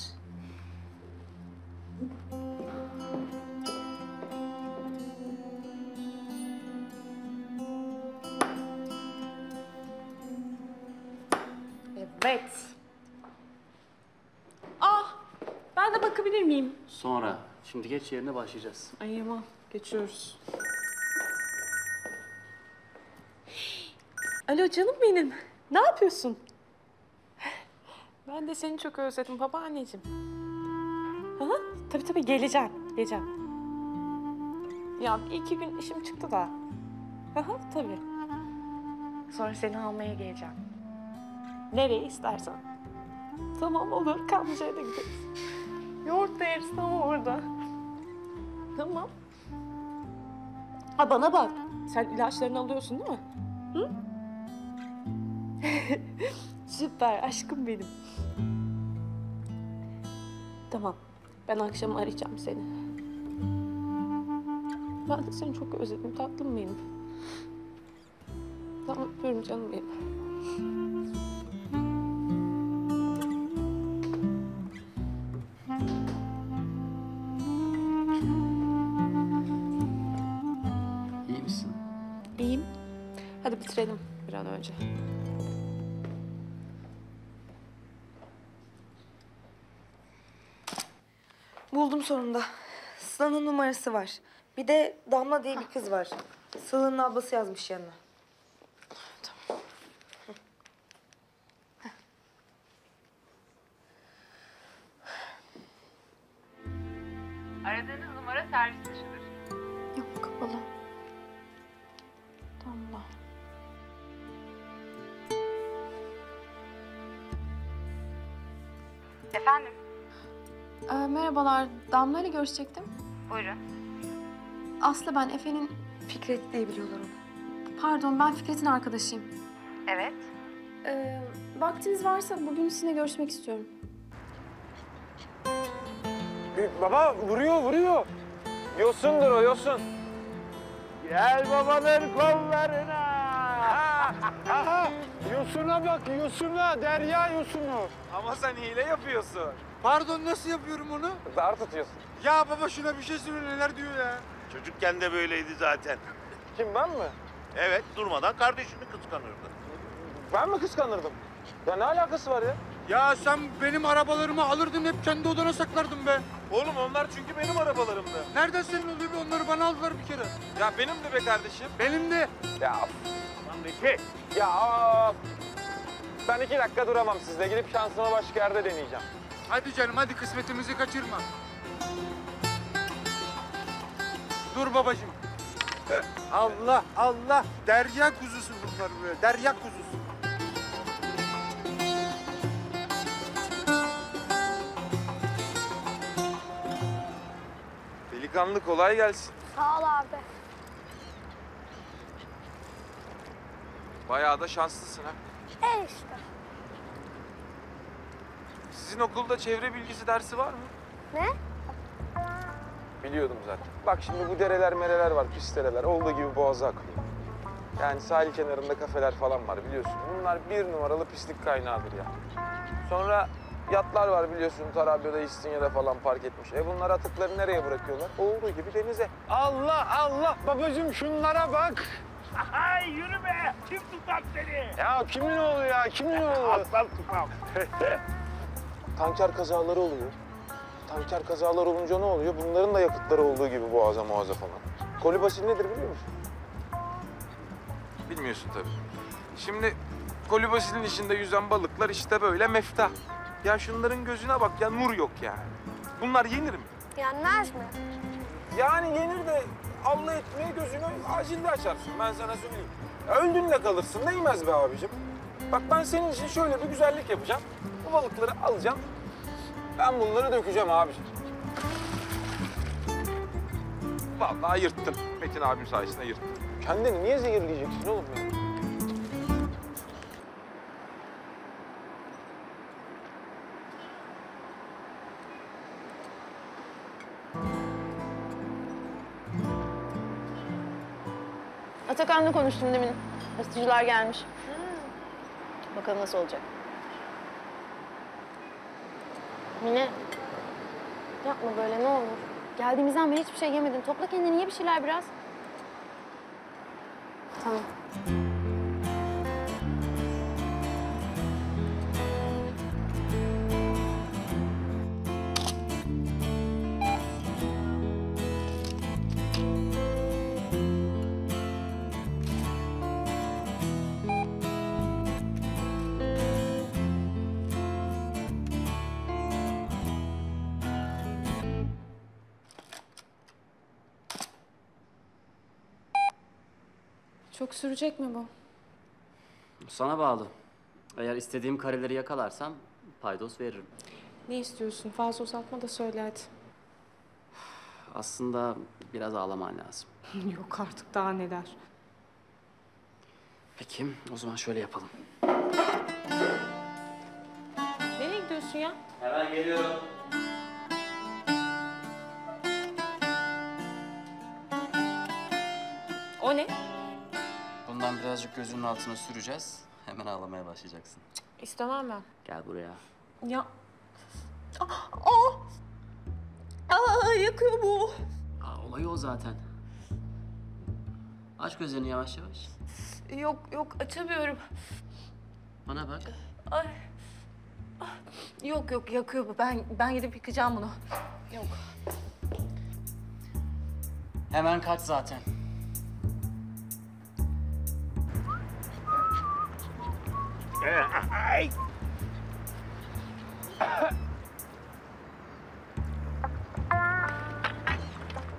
Evet. Ah! Ben de bakabilir miyim? Sonra. Şimdi geç yerine başlayacağız. Ay aman. Geçiyoruz. Alo canım benim. Ne yapıyorsun? Ben de seni çok özledim babaanneciğim. Ha? Tabii tabii geleceğim. Geleceğim. Ya 2 gün işim çıktı da. Aha, tabii. Sonra seni almaya geleceğim. Nereye istersen. Tamam olur, Kamcı'ya da gideriz. Yoğurt da yeriz tam orada. Tamam. Ha bana bak, sen ilaçlarını alıyorsun değil mi? Hı? Süper, aşkım benim. Tamam, ben akşam arayacağım seni. Ben de seni çok özledim, tatlım benim. Tamam, öpüyorum canım benim. Hadi bitirelim bir an önce. Buldum sonunda. Sıla'nın numarası var. Bir de Damla diye bir kız var. Sıla'nın ablası yazmış yanına. Tamam. Aradığınız numara servis dışıdır. Yok kapalı. Damla. Efendim? Merhabalar, Damla ile görüşecektim. Buyurun. Aslı ben, Efe'nin... Fikret diye biliyorlar onu. Pardon, ben Fikret'in arkadaşıyım. Evet. Vaktiniz varsa bugün sizinle görüşmek istiyorum. Baba, vuruyor. Yosundur o, yosun. Gel babanın kollarına. Aha! Yosuna bak, yosuna. Derya yosunu. Ama sen hile yapıyorsun. Pardon, nasıl yapıyorum onu? Zar tutuyorsun. Ya baba şuna bir şey söyle, neler diyor ya. Çocukken de böyleydi zaten. Kim, ben mi? Evet, durmadan kardeşini kıskanırdı. Ben mi kıskanırdım? Ya ne alakası var ya? Ya sen benim arabalarımı alırdın, hep kendi odana saklardın be. Oğlum onlar çünkü benim arabalarımdı. Nereden senin oluyor be? Onları bana aldılar bir kere. Ya benim de be kardeşim. Benim de. Ya... Peki. Ya ben 2 dakika duramam sizle. Gidip şansımı başka yerde deneyeceğim. Hadi canım hadi kısmetimizi kaçırma. Dur babacığım. Allah Allah. Derya kuzusu bunlar böyle. Derya kuzusu. Delikanlı kolay gelsin. Sağ ol abi. Bayağı da şanslısın ha. İşte. Sizin okulda çevre bilgisi dersi var mı? Ne? Biliyordum zaten. Bak şimdi bu dereler mereler var, pis dereler. Olduğu gibi boğaza akıyor. Yani sahil kenarında kafeler falan var biliyorsun. Bunlar bir numaralı pislik kaynağıdır ya. Sonra yatlar var biliyorsun, Tarabya'da, İstinye'de falan park etmiş. Bunlar atıkları nereye bırakıyorlar? Olduğu gibi denize. Allah Allah! Babacığım şunlara bak! Ay yürü be! Kim tutar seni? Ya kimin oğlu ya? Kimin oğlu? Aslan tutam. Tanker kazaları oluyor. Tanker kazalar olunca ne oluyor? Bunların da yakıtları olduğu gibi boğaza muaza falan. Kolibasil nedir biliyor musun? Bilmiyorsun tabii. Şimdi kolibasilin içinde yüzen balıklar işte böyle meftah. Ya şunların gözüne bak ya, nur yok yani. Bunlar yenir mi? Yenmez mi? Yani yenir de Allah etmeye gözünü acilde açarsın, ben sana söyleyeyim. Ya öldünle kalırsın, değmez be abicim. Bak ben senin için şöyle bir güzellik yapacağım. Bu balıkları alacağım, ben bunları dökeceğim abicim. Vallahi yırttım, Metin abim sayesinde yırttım. Kendini niye zehirleyeceksin oğlum ya? Atakan'la konuştum demin. Isıtıcılar gelmiş. Bakalım nasıl olacak. Mine, yapma böyle, ne olur. Geldiğimizden beri hiçbir şey yemedim. Topla kendini, ye bir şeyler biraz. Tamam. Çok sürecek mi bu? Sana bağlı. Eğer istediğim kareleri yakalarsam paydos veririm. Ne istiyorsun? Fazla uzatma da söyle hadi. Aslında biraz ağlaman lazım. Yok artık, daha neler. Peki, o zaman şöyle yapalım. Nereye gidiyorsun ya? Hemen geliyorum. O ne? Bundan birazcık gözünün altına süreceğiz. Hemen ağlamaya başlayacaksın. İstemem ben. Gel buraya. Ya. Yakıyor bu. Olayı o zaten. Aç gözlerini yavaş yavaş. Yok yok, açamıyorum. Bana bak. Ay. Yok yok, yakıyor bu. Ben gidip yıkayacağım bunu. Yok. Hemen kaç zaten. Ay.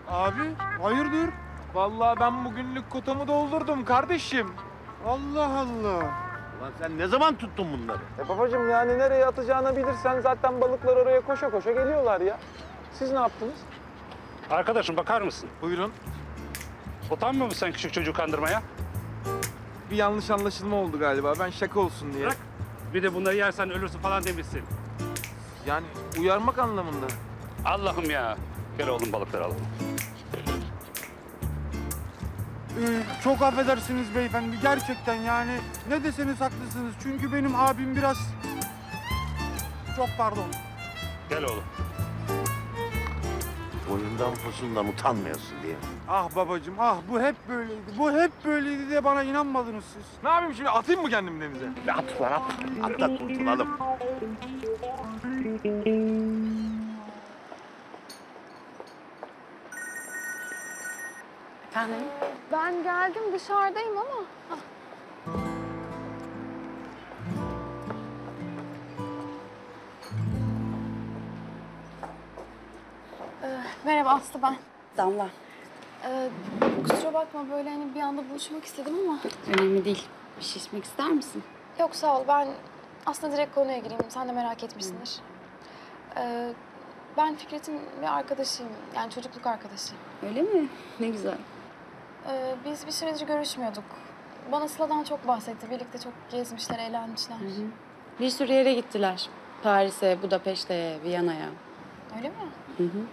Abi, hayırdır? Vallahi ben bugünlük kotamı doldurdum kardeşim. Allah Allah. Ulan sen ne zaman tuttun bunları? Babacığım yani nereye atacağını bilirsen zaten balıklar oraya koşa koşa geliyorlar ya. Siz ne yaptınız? Arkadaşım bakar mısın? Buyurun. Utanmıyor musun sen küçük çocuğu kandırmaya? Bir yanlış anlaşılma oldu galiba. Ben şaka olsun diye. Bırak. Bir de bunları yersen ölürsün falan demişsin. Yani uyarmak anlamında. Allah'ım ya. Gel oğlum balıkları alalım. Çok affedersiniz beyefendi. Gerçekten yani ne deseniz haklısınız. Çünkü benim abim biraz... Çok pardon. Gel oğlum. Boyundan posundan utanmıyorsun diye. Ah babacığım, ah bu hep böyleydi. Bu hep böyleydi diye bana inanmadınız siz. Ne yapayım şimdi, atayım mı kendimi denize? At lan, at. At da kurtulalım. Efendim? Ben geldim, dışarıdayım ama. Ah. Merhaba Aslı, ben. Damla. Kusura bakma, böyle hani bir anda buluşmak istedim ama. Önemli değil. Bir şey içmek ister misin? Yok sağ ol, ben aslında direkt konuya gireyim. Sen de merak etmişsindir. Ben Fikret'in bir arkadaşıyım. Yani çocukluk arkadaşı. Öyle mi? Ne güzel. Biz bir süredir görüşmüyorduk. Bana Sıla'dan çok bahsetti. Birlikte çok gezmişler, eğlenmişler. Hı hı. Bir sürü yere gittiler. Paris'e, Budapeşte'ye, Viyana'ya. Öyle mi? Hı hı.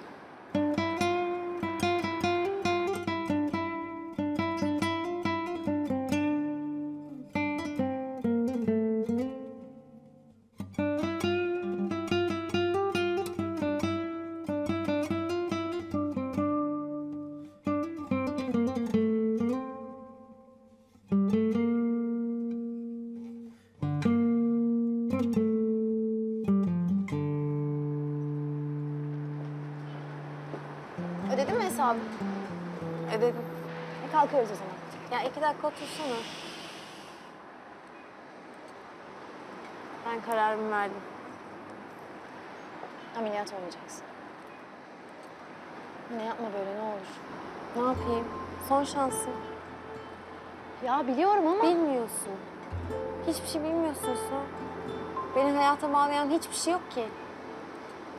Kalkıyoruz o zaman. Ya 2 dakika otursana. Ben kararımı verdim. Ameliyat olacaksın. Ne yapma böyle, ne olur. Ne yapayım? Son şansın. Ya biliyorum ama... Bilmiyorsun. Hiçbir şey bilmiyorsun Su. Beni hayata bağlayan hiçbir şey yok ki.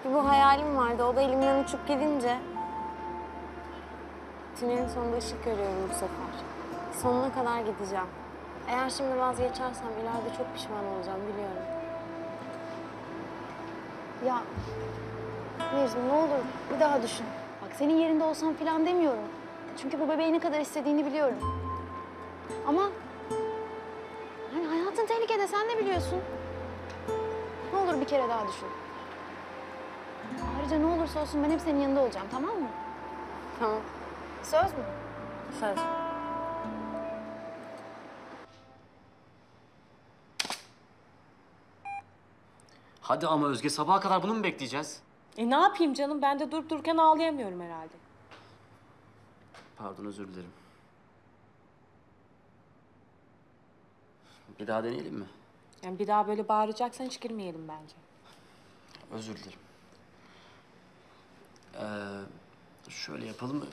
Bu hayalim vardı, o da elimden uçup gidince... Tünelin sonunda ışık görüyorum bu sefer. Sonuna kadar gideceğim. Eğer şimdi vazgeçersem ileride çok pişman olacağım, biliyorum. Ya... Lerzan, ne olur bir daha düşün. Bak senin yerinde olsam falan demiyorum. Çünkü bu bebeği ne kadar istediğini biliyorum. Ama... Yani hayatın tehlikede, sen de biliyorsun. Ne olur bir kere daha düşün. Ayrıca ne olursa olsun ben hep senin yanında olacağım, tamam mı? Tamam. Söz mü? Söz. Hadi ama Özge, sabaha kadar bunu mu bekleyeceğiz? E ne yapayım canım? Ben de durup dururken ağlayamıyorum herhalde. Pardon, özür dilerim. Bir daha deneyelim mi? Yani bir daha böyle bağıracaksan hiç girmeyelim bence. Özür dilerim. Şöyle yapalım mı?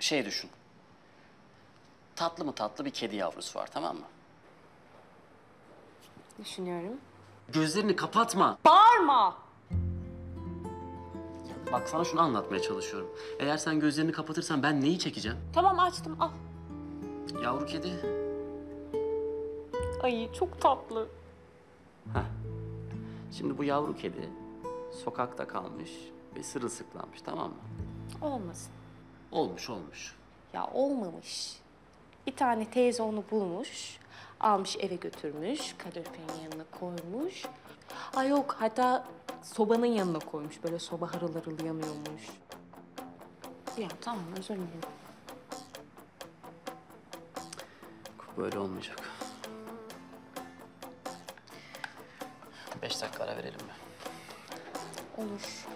Şey düşün, tatlı mı tatlı bir kedi yavrusu var, tamam mı? Düşünüyorum. Gözlerini kapatma. Bağırma! Ya bak sana şunu anlatmaya çalışıyorum. Eğer sen gözlerini kapatırsan ben neyi çekeceğim? Tamam açtım, al. Yavru kedi. Ay çok tatlı. Heh. Şimdi bu yavru kedi sokakta kalmış ve sırılsıklanmış, tamam mı? Olmasın. Olmuş, olmuş. Ya olmamış. Bir tane teyze onu bulmuş, almış eve götürmüş, kaloriferin yanına koymuş. Ay yok, hatta sobanın yanına koymuş. Böyle soba harıl harıl yanıyormuş. Ya tamam, özür dilerim. Böyle olmayacak. 5 dakika ara verelim mi? Olur.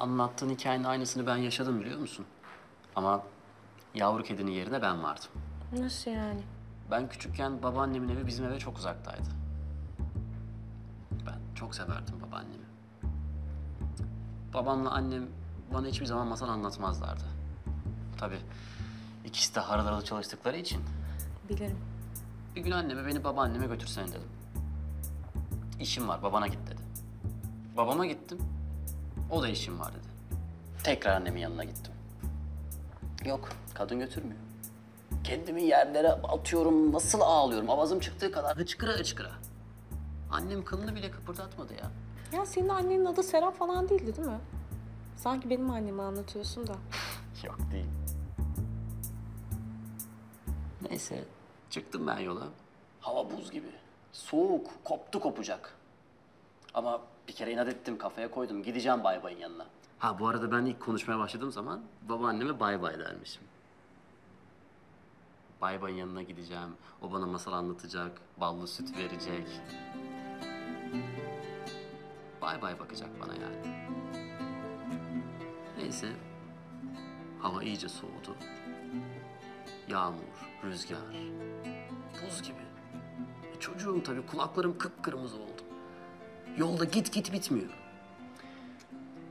Anlattığın hikayenin aynısını ben yaşadım, biliyor musun? Ama yavru kedinin yerine ben vardım. Nasıl yani? Ben küçükken babaannemin evi bizim eve çok uzaktaydı. Ben çok severdim babaannemi. Babamla annem bana hiçbir zaman masal anlatmazlardı. Tabii ikisi de harıl harıl çalıştıkları için. Bilirim. Bir gün anneme beni babaanneme götürsene dedim. İşim var, babana git dedi. Babama gittim. O da işim var dedi. Tekrar annemin yanına gittim. Yok, kadın götürmüyor. Kendimi yerlere atıyorum, nasıl ağlıyorum, avazım çıktığı kadar hıçkıra hıçkıra. Annem kılını bile kıpırdatmadı ya. Ya senin annenin adı Serap falan değildi değil mi? Sanki benim annemi anlatıyorsun da. Yok değil. Neyse, çıktım ben yola. Hava buz gibi, soğuk, koptu kopacak. Ama bir kere inat ettim, kafaya koydum. Gideceğim bay bayın yanına. Ha bu arada ben ilk konuşmaya başladığım zaman babaanneme bay bay dermişim. Bay bayın yanına gideceğim. O bana masal anlatacak, ballı süt verecek. Bay bay bakacak bana yani. Neyse, hava iyice soğudu. Yağmur, rüzgar, buz gibi. Çocuğum tabii, kulaklarım kıpkırmızı oldu. Yolda git bitmiyor.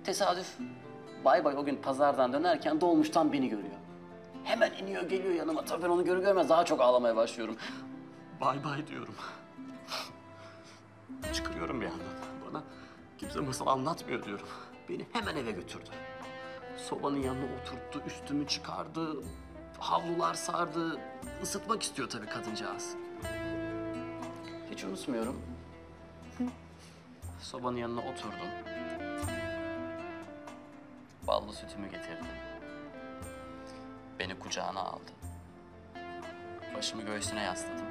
Tesadüf Bay Bay o gün pazardan dönerken dolmuştan beni görüyor. Hemen iniyor geliyor yanıma. Tabii ben onu görür görmez daha çok ağlamaya başlıyorum. Bay Bay diyorum. Çıkırıyorum bir yandan. Bana kimse masal anlatmıyor diyorum. Beni hemen eve götürdü. Sobanın yanına oturttu, üstümü çıkardı. Havlular sardı. Isıtmak istiyor tabii kadıncağız. Hiç unutmuyorum. Sobanın yanına oturdum. Ballı sütümü getirdi. Beni kucağına aldı. Başımı göğsüne yasladım.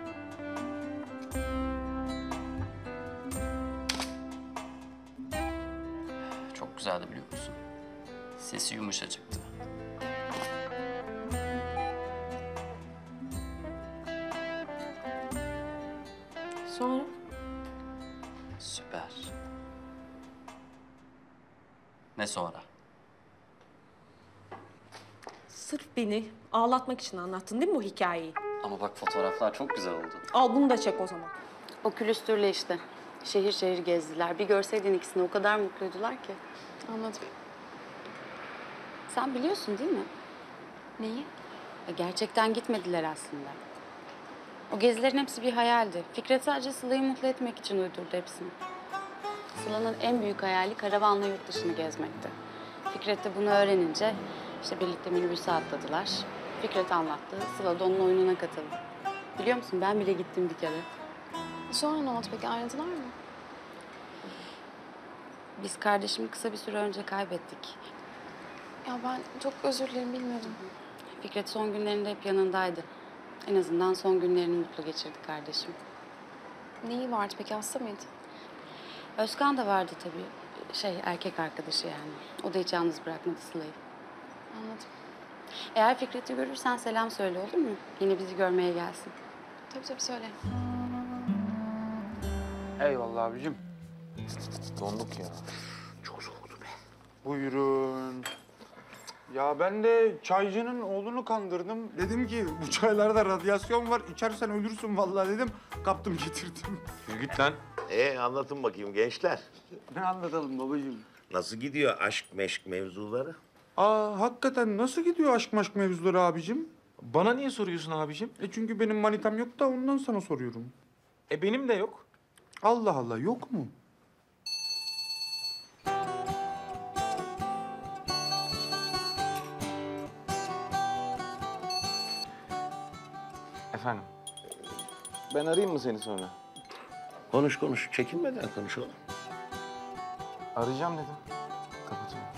Çok güzeldi biliyor musun? Sesi yumuşacıktı. Sonra? Süper. Ne sonra? Sırf beni ağlatmak için anlattın değil mi bu hikayeyi? Ama bak fotoğraflar çok güzel oldu. Al bunu da çek o zaman. O külüstürle işte. Şehir şehir gezdiler. Bir görseydin ikisini o kadar mutluydular ki. Anladım. Sen biliyorsun değil mi? Neyi? Gerçekten gitmediler aslında. O gezilerin hepsi bir hayaldi. Fikret sadece Sıla'yı mutlu etmek için uydurdu hepsini. Sıla'nın en büyük hayali karavanla yurt dışını gezmekti. Fikret de bunu öğrenince işte birlikte minibüse atladılar. Fikret anlattı, Sıla da onun oyununa katıldı. Biliyor musun ben bile gittim bir kere. Sonra ne oldu peki? Ayrıldılar mı? Biz kardeşimi kısa bir süre önce kaybettik. Ya ben çok özür dilerim, bilmiyordum. Fikret son günlerinde hep yanındaydı. En azından son günlerini mutlu geçirdi kardeşim. Neyi vardı peki? Hasta mıydı? Özkan da vardı tabii. Erkek arkadaşı yani. O da hiç yalnız bırakmadı Sıla'yı. Anladım. Eğer Fikret'i görürsen selam söyle olur mu? Yine bizi görmeye gelsin. Tabii tabii söyle. Eyvallah abicim. Donduk ya. Çok soğuktu be. Buyurun. Ya ben de çaycının oğlunu kandırdım. Dedim ki bu çaylarda radyasyon var, içersen ölürsün vallahi dedim. Kaptım getirdim. Git lan. Anlatın bakayım gençler. Ne anlatalım babacığım? Nasıl gidiyor aşk meşk mevzuları? Aa hakikaten nasıl gidiyor aşk meşk mevzuları abicim? Bana niye soruyorsun abicim? Çünkü benim manitam yok da ondan sana soruyorum. Benim de yok. Allah Allah yok mu? Efendim? Ben arayayım mı seni sonra? Konuş. Çekinmeden konuş oğlum. Arayacağım dedim. Kapatıyorum.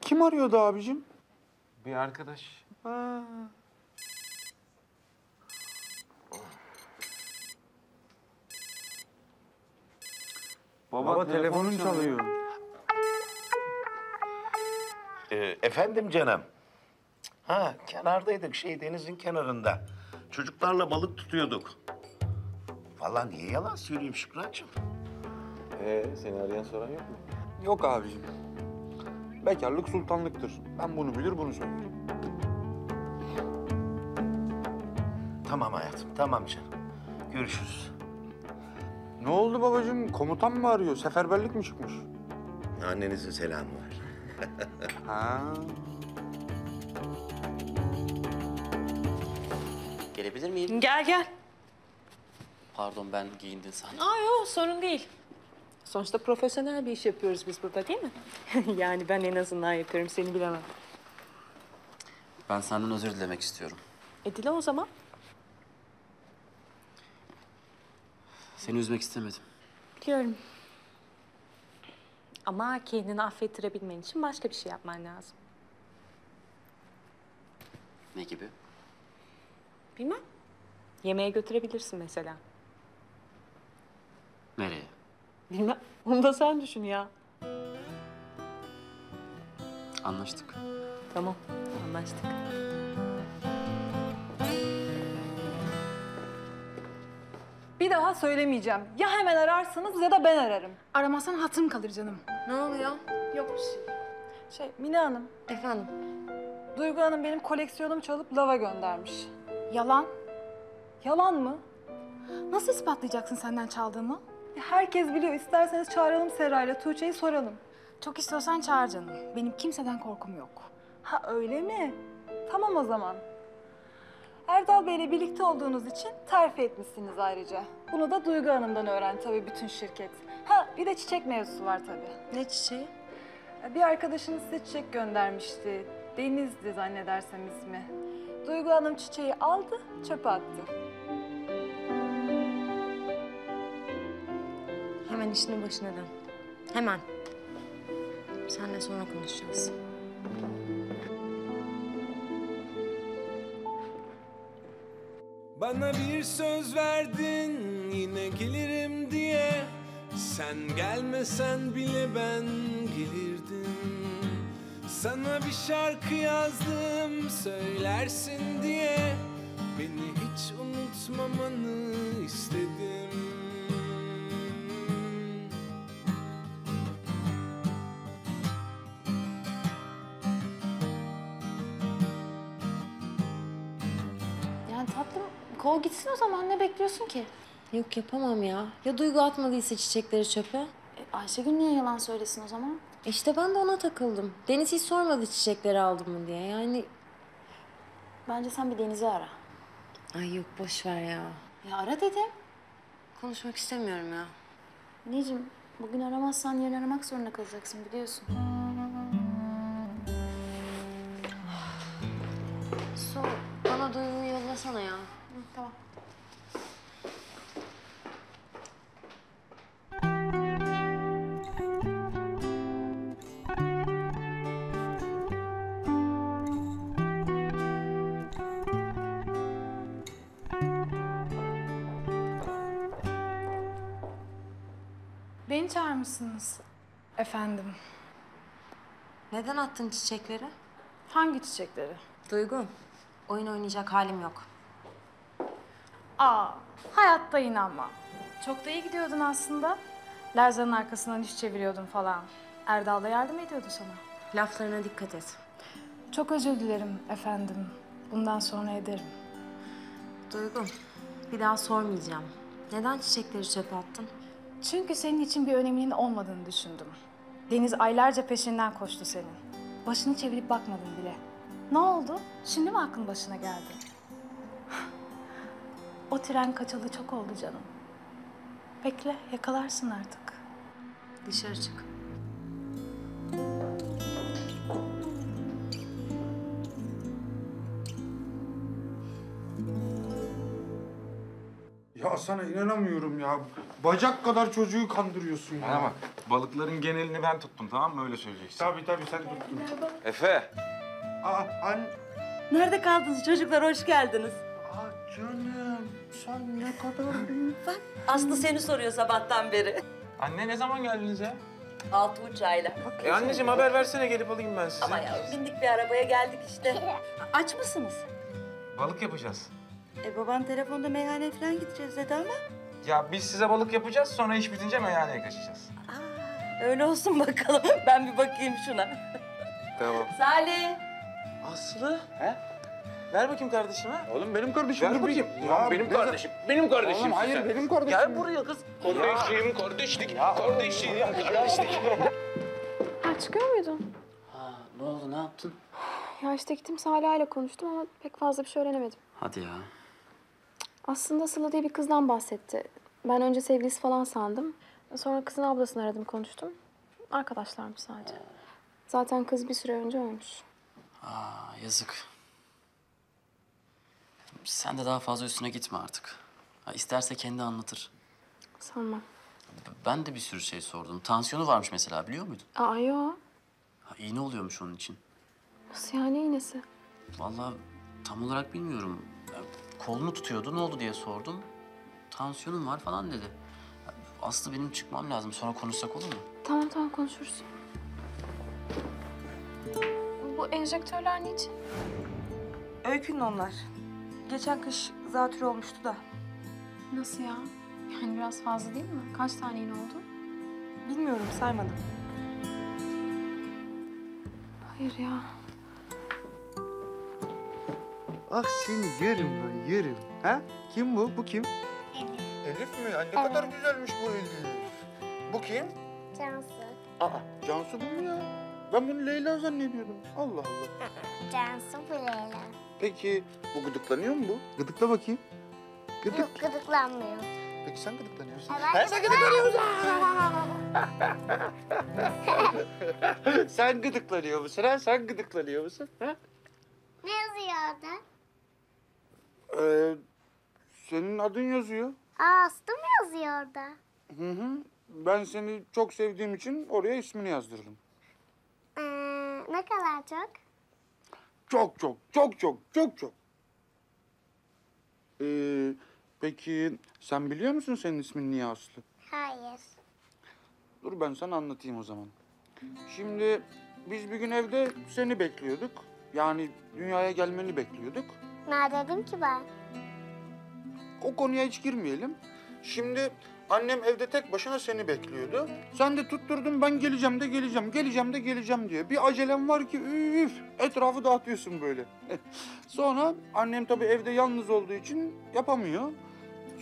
Kim arıyordu abicim? Bir arkadaş. Ha. Baba telefonun çalıyor. Efendim canım. Ha kenardaydık denizin kenarında. Çocuklarla balık tutuyorduk. Vallahi niye yalan söyleyeyim Şükrancığım? Seni arayan soran yok mu? Yok abiciğim. Bekarlık sultanlıktır. Ben bunu bilir bunu söylerim. Tamam hayatım tamam canım. Görüşürüz. Ne oldu babacığım? Komutan mı arıyor? Seferberlik mi çıkmış? Annenizin selamı var. Ha. Gelebilir miyim? Gel. Pardon ben giyindim sandım. Aa yok sorun değil. Sonuçta profesyonel bir iş yapıyoruz biz burada değil mi? Yani ben en azından yapıyorum seni bilemem. Ben senden özür dilemek istiyorum. Dile o zaman. Seni üzmek istemedim. Biliyorum. Ama kendini affettirebilmen için başka bir şey yapman lazım. Ne gibi? Bilmem. Yemeğe götürebilirsin mesela. Nereye? Bilmem. Onu da sen düşün ya. Anlaştık. Tamam, anlaştık. Bir daha söylemeyeceğim. Ya hemen ararsınız ya da ben ararım. Aramazsan hatırım kalır canım. Ne oluyor? Yok bir şey. Mine Hanım. Efendim? Duygu Hanım benim koleksiyonumu çalıp lava göndermiş. Yalan. Yalan mı? Nasıl ispatlayacaksın senden çaldığımı? Herkes biliyor. İsterseniz çağıralım Seray'la. Tuğçe'yi soralım. Çok istiyorsan çağır canım. Benim kimseden korkum yok. Ha öyle mi? Tamam o zaman. Erdal Bey'le birlikte olduğunuz için terfi etmişsiniz ayrıca. Bunu da Duygu Hanım'dan öğrendi tabii bütün şirket. Ha bir de çiçek mevzusu var tabii. Ne çiçeği? Bir arkadaşınız size çiçek göndermişti. Deniz'di zannedersem ismi. Duygu Hanım çiçeği aldı, çöpe attı. Hemen işinin başına dön. Hemen. Seninle sonra konuşacağız. Bana bir söz verdin yine gelirim diye. Sen gelmesen bile ben gelirdim. Sana bir şarkı yazdım söylersin diye. Beni hiç unutmamanı istedim. Yani tatlım kov gitsin o zaman, ne bekliyorsun ki? Yok yapamam ya. Ya Duygu atmadıysa çiçekleri çöpe? Ayşegül niye yalan söylesin o zaman? İşte ben de ona takıldım. Deniz hiç sormadı çiçekleri aldım mı diye. Yani bence sen bir Deniz'i ara. Ay yok boş ver ya. Ya ara dedim. Konuşmak istemiyorum ya. Anneciğim bugün aramazsan yarın aramak zorunda kalacaksın biliyorsun. Su bana Duygu'yu yollasana ya. Hı, tamam. Beni çağırmışsınız efendim. Neden attın çiçekleri? Hangi çiçekleri? Duygu, oyun oynayacak halim yok. Aa, hayatta inanma. Çok da iyi gidiyordun aslında. Lerzan'ın arkasından iş çeviriyordun falan. Erdal da yardım ediyordu sana. Laflarına dikkat et. Çok özür dilerim efendim. Bundan sonra ederim. Duygu, bir daha sormayacağım. Neden çiçekleri çöpe attın? Çünkü senin için bir öneminin olmadığını düşündüm. Deniz aylarca peşinden koştu senin. Başını çevirip bakmadın bile. Ne oldu? Şimdi mi aklın başına geldi? O tren kaçalı çok oldu canım. Bekle, yakalarsın artık. Dışarı çık. Ya sana inanamıyorum ya. Bacak kadar çocuğu kandırıyorsun ya. Bana bak, balıkların genelini ben tuttum tamam mı? Öyle söyleyeceksin. Tabii tabii sen tuttun. Efe. Aa anne. Nerede kaldınız çocuklar? Hoş geldiniz. Aa canım sen ne kadar büyük. Bak Aslı seni soruyor sabahtan beri. Anne ne zaman geldiniz ya? 6 uçağıyla. Anneciğim haber versene gelip alayım ben sizi. Ama ya bindik bir arabaya geldik işte. Aç mısınız? Balık yapacağız. Baban telefonda meyhaneye falan gideceğiz dedi ama. Ya biz size balık yapacağız, sonra iş bitince meyhaneye kaçacağız. Aa, öyle olsun bakalım. Ben bir bakayım şuna. Tamam. Salih. Aslı. He? Ver bakayım kardeşime. Oğlum benim kardeşim. Ver bakayım. Ya, benim kardeşim. Benim kardeşim. Oğlum hayır sen. Benim kardeşim. Gel buraya kız. Kardeşim, kardeşlik. Ya. Kardeşim, ya. Kardeşlik. Ha çıkıyor muydun? Ha ne oldu, ne yaptın? Ya işte gittim Saliha'yla konuştum ama pek fazla bir şey öğrenemedim. Hadi ya. Aslında Sıla diye bir kızdan bahsetti. Ben önce sevgilisi falan sandım. Sonra kızın ablasını aradım, konuştum. Arkadaşlarmış sadece. Zaten kız bir süre önce ölmüş. Aa, yazık. Sen de daha fazla üstüne gitme artık. Ha, isterse kendi anlatır. Sanmam. Ben de bir sürü şey sordum. Tansiyonu varmış mesela, biliyor muydun? Aa, yok. Ha, iğne oluyormuş onun için. Nasıl yani iğnesi? Vallahi tam olarak bilmiyorum. Kolunu tutuyordu, ne oldu diye sordum. Tansiyonum var falan dedi. Aslı benim çıkmam lazım, sonra konuşsak olur mu? Tamam tamam konuşuruz. Bu enjektörler niçin? Öykünün onlar. Geçen kış zatürre olmuştu da. Nasıl ya? Yani biraz fazla değil mi? Kaç tane iğne oldu? Bilmiyorum, saymadım. Hayır ya. Ah seni yerim ben yerim. Ha? Kim bu? Bu kim? Elif. Elif mi? Ne kadar güzelmiş bu Elif. Bu kim? Cansu. Aa, Cansu bu mu ya? Ben bunu Leyla zannediyordum. Allah Allah. Cansu bu Leyla. Peki bu gıdıklanıyor mu bu? Gıdıkla bakayım. Gıdık. Yok, gıdıklanmıyor. Peki sen gıdıklanıyorsun. Evet. Sen gıdıklanıyorsun. Sen gıdıklanıyor musun ha? Sen gıdıklanıyor musun ha? Ne yazıyor orada? Senin adın yazıyor. Aslı mı yazıyor orada? Hı. Ben seni çok sevdiğim için oraya ismini yazdırdım. Ne kadar çok? Çok. Peki sen biliyor musun senin ismin niye Aslı? Hayır. Dur ben sana anlatayım o zaman. Şimdi biz bir gün evde seni bekliyorduk. Yani dünyaya gelmeni bekliyorduk. Ne dedim ki ben? O konuya hiç girmeyelim. Şimdi annem evde tek başına seni bekliyordu. Sen de tutturdun ben geleceğim diye. Bir acelem var ki üf, etrafı dağıtıyorsun böyle. Sonra annem tabii evde yalnız olduğu için yapamıyor.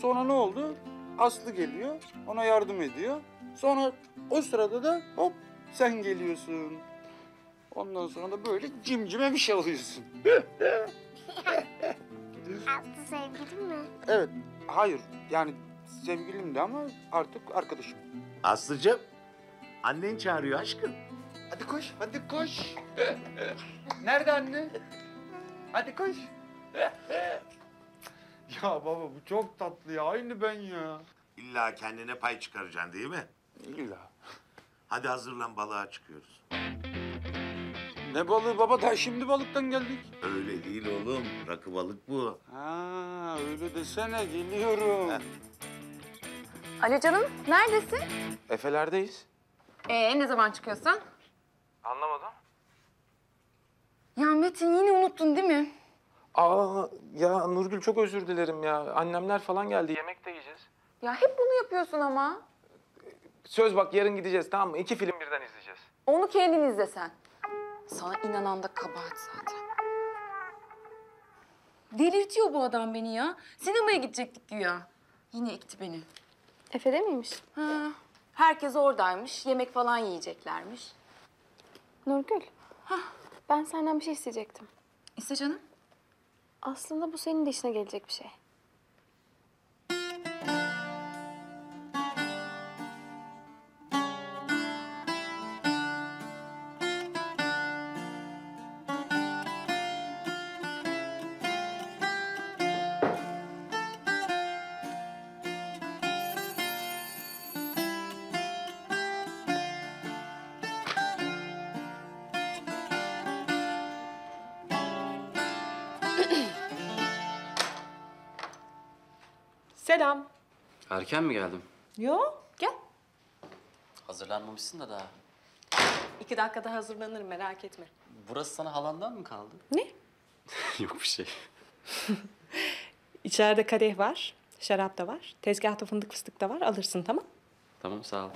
Sonra ne oldu? Aslı geliyor, ona yardım ediyor. Sonra o sırada da hop sen geliyorsun. Ondan sonra da böyle cimcime bir şey oluyorsun. Aslı sevgilim mi? Evet, hayır yani sevgilimdi ama artık arkadaşım. Aslıcığım, annen çağırıyor aşkım. Hadi koş, hadi koş. Nerede anne? Hadi koş. Ya baba bu çok tatlı ya, aynı ben ya. İlla kendine pay çıkaracaksın değil mi? İlla. Hadi hazırlan, balığa çıkıyoruz. Ne balığı baba? Daha şimdi balıktan geldik. Öyle değil oğlum. Rakı balık bu. Ha, öyle desene. Geliyorum. Heh. Ali canım, neredesin? Efe'lerdeyiz. Ne zaman çıkıyorsun? Anlamadım. Ya Metin yine unuttun değil mi? Aa ya Nurgül çok özür dilerim ya. Annemler falan geldi. Yemek de yiyeceğiz. Ya hep bunu yapıyorsun ama. Söz bak yarın gideceğiz tamam mı? 2 film birden izleyeceğiz. Onu kendin izle sen. Sana inanan da kabahat zaten. Delirtiyor bu adam beni ya. Sinemaya gidecektik güya. Yine ekti beni. Efe'de miymiş? Ha. Herkes oradaymış. Yemek falan yiyeceklermiş. Nurgül. Hah. Ben senden bir şey isteyecektim. İste canım. Aslında bu senin de işine gelecek bir şey. Selam. Erken mi geldim? Yok, gel. Hazırlanmamışsın da daha. 2 dakikada hazırlanırım, merak etme. Burası sana halandan mı kaldı? Ne? Yok bir şey. İçeride kadeh var, şarap da var, tezgahta fındık fıstık da var. Alırsın, tamam? Tamam, sağ ol.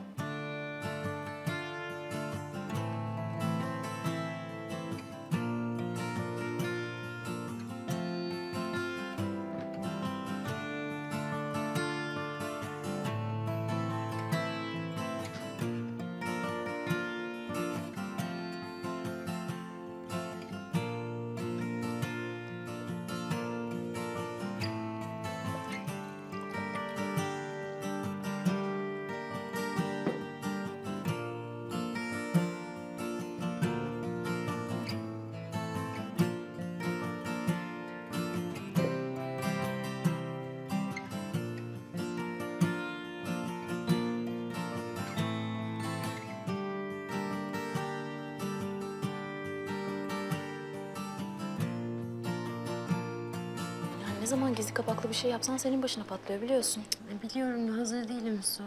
Ne zaman gizli kapaklı bir şey yapsan senin başına patlıyor biliyorsun. Biliyorum, hazır değilim Su.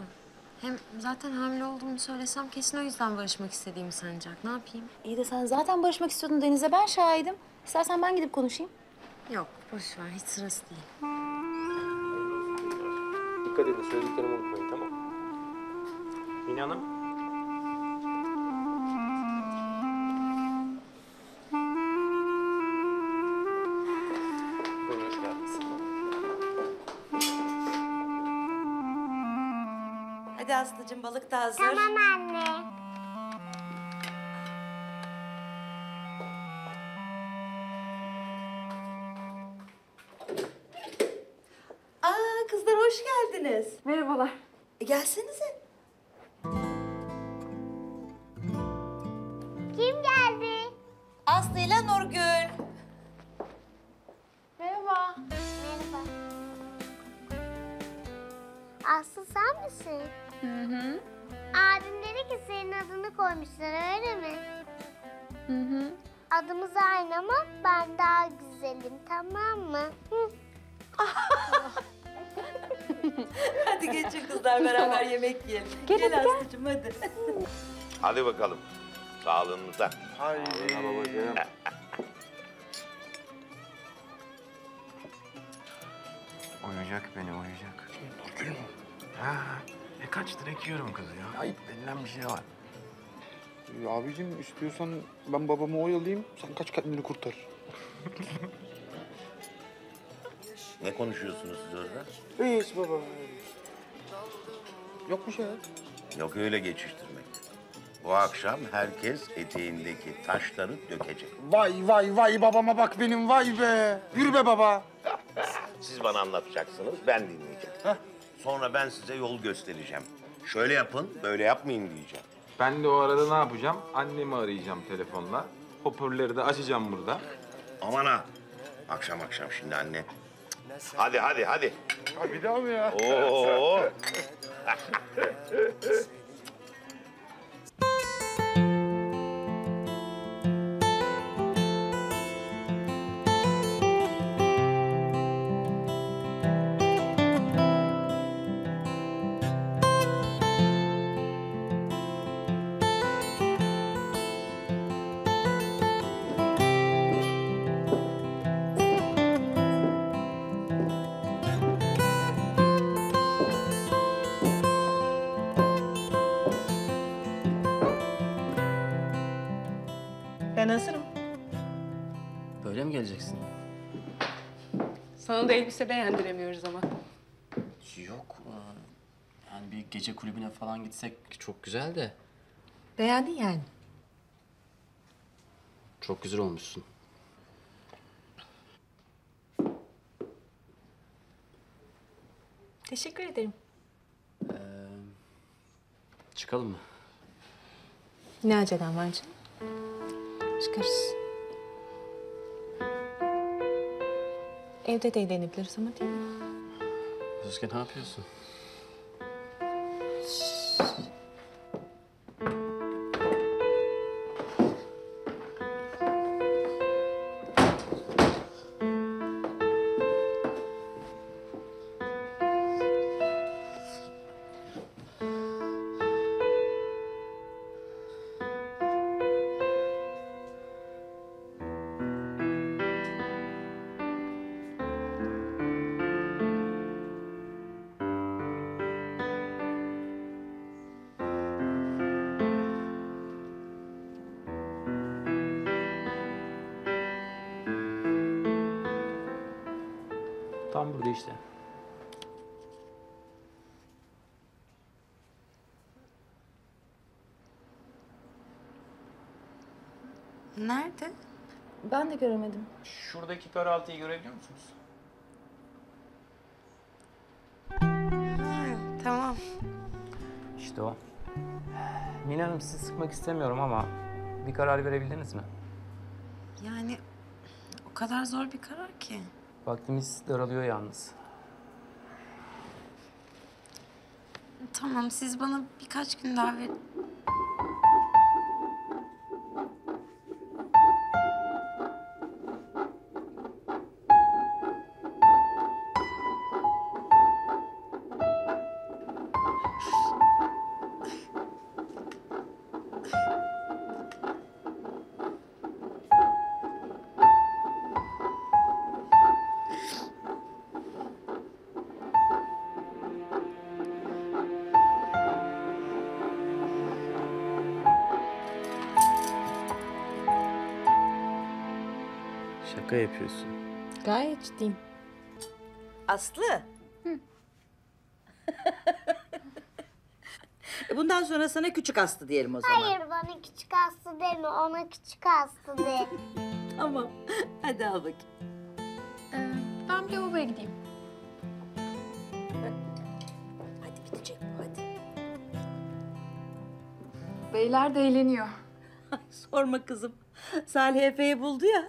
Hem zaten hamile olduğumu söylesem kesin o yüzden barışmak istediğimi sanacak. Ne yapayım? İyi de sen zaten barışmak istiyordun Deniz'e, ben şahidim. İstersen ben gidip konuşayım. Yok, boş ver, hiç sırası değil. Dikkat edin, söylediklerimi unutmayın, tamam? Mine Hanım. Aslı'cığım, balık da hazır. Tamam anne. Aa, kızlar hoş geldiniz. Merhabalar. Gelsenize. Kim geldi? Aslı ile Nurgül. Merhaba. Merhaba. Aslı sen misin? Hı hı. Abim dedi ki senin adını koymuşlar, öyle mi? Hı hı. Adımız aynı ama ben daha güzelim, tamam mı? Hadi geçin kızlar, beraber yemek yiyelim. Gel Aslı'cığım, hadi. Hadi bakalım, sağlığınıza. Haydi. Babacığım. Uyuyacak beni, uyuyacak. Nurgül mü? Ha, kaçtır ekiyorum kızı ya. Ayıp denilen bir şey var. Abicim istiyorsan ben babamı oyalayayım, sen kaç kendini kurtar. Ne konuşuyorsunuz siz orada? Hiç baba. Yok bir şey. Yok öyle geçiştirmek. Bu akşam herkes eteğindeki taşları dökecek. Vay vay vay, babama bak benim, vay be. Yürü be baba. Siz bana anlatacaksınız, ben dinleyeceğim. Heh. Sonra ben size yol göstereceğim. Şöyle yapın, böyle yapmayın diyeceğim. Ben de o arada ne yapacağım? Annemi arayacağım telefonla. Hoparlörleri de açacağım burada. Aman ha! Akşam akşam şimdi anne. Hadi, hadi, hadi. Ha, bir daha mı ya? Oo. Ben hazırım. Böyle mi geleceksin? Sana da elbise beğendiremiyoruz ama. Yok. Yani bir gece kulübüne falan gitsek çok güzel de. Beğendin yani. Çok güzel olmuşsun. Teşekkür ederim. Çıkalım mı? Ne acelen var canım? Çıkarız. Evde de eğlenebiliriz ama, değil mi? Özge, ne yapıyorsun? Tam burada işte. Nerede? Ben de göremedim. Şuradaki karaltıyı görebiliyor musunuz? Ha, tamam. İşte o. Mine Hanım, sizi sıkmak istemiyorum ama bir karar verebildiniz mi? Yani o kadar zor bir karar ki. Vaktimiz daralıyor yalnız. Tamam, siz bana birkaç gün daha verin. Şaka yapıyorsun. Gayet ciddiyim. Aslı. Bundan sonra sana küçük Aslı diyelim o zaman. Hayır, bana küçük Aslı deme, ona küçük Aslı de. Tamam, hadi al bakayım. Ben bir lavaboya gideyim. Hadi bitecek bu, hadi. Beyler de eğleniyor. Sorma kızım, Salih Efe'yi buldu ya.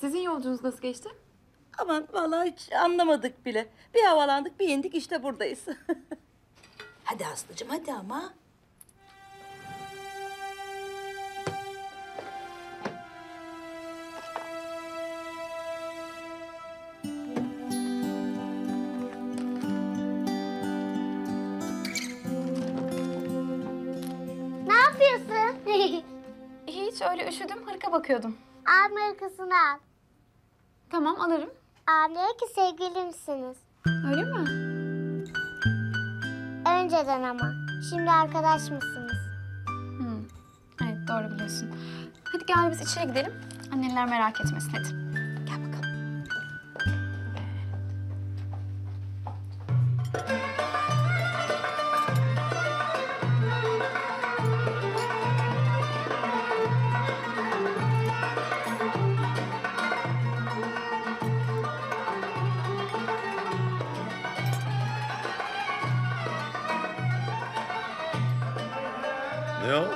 Sizin yolculuğunuz nasıl geçti? Aman vallahi hiç anlamadık bile. Bir havalandık, bir indik, işte buradayız. Hadi Aslıcığım, hadi ama. Ne yapıyorsun? Hiç, öyle üşüdüm, hırka bakıyordum. Abim hırkasını al. Tamam, alırım. Anlıyor ki sevgilimsiniz. Öyle mi? Önceden ama. Şimdi arkadaş mısınız? Evet, doğru biliyorsun. Hadi gel biz içeri gidelim. Anneler merak etmesin, hadi. Gel bakalım. Evet.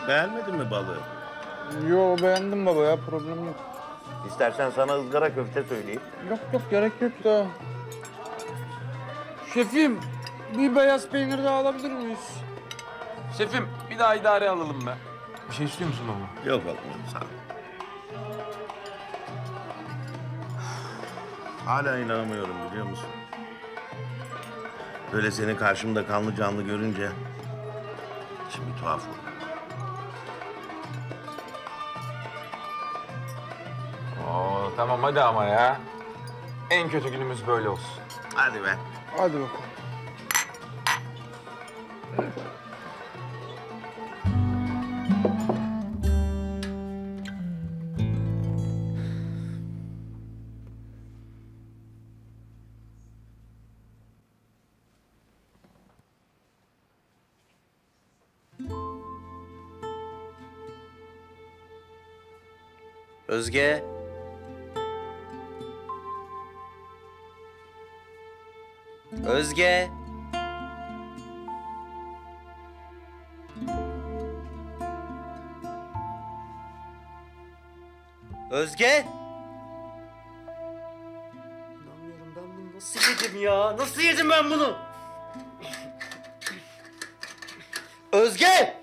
Beğenmedin mi balığı? Yo, beğendim baba ya, problem yok. İstersen sana ızgara köfte söyleyeyim. Yok yok, gerek yok da. Şefim, bir beyaz peynir daha alabilir miyiz? Şefim, bir daha idare alalım be. Bir şey istiyor musun baba? Yok almayayım, sağ ol. Hala inanamıyorum biliyor musun? Böyle seni karşımda kanlı canlı görünce şimdi tuhaf oldu. Oo, tamam hadi ama ya. En kötü günümüz böyle olsun. Hadi be. Hadi bakalım. Özge. Özge. Özge. Anlamıyorum, ben bunu nasıl yedim ya? Nasıl yedim ben bunu? Özge.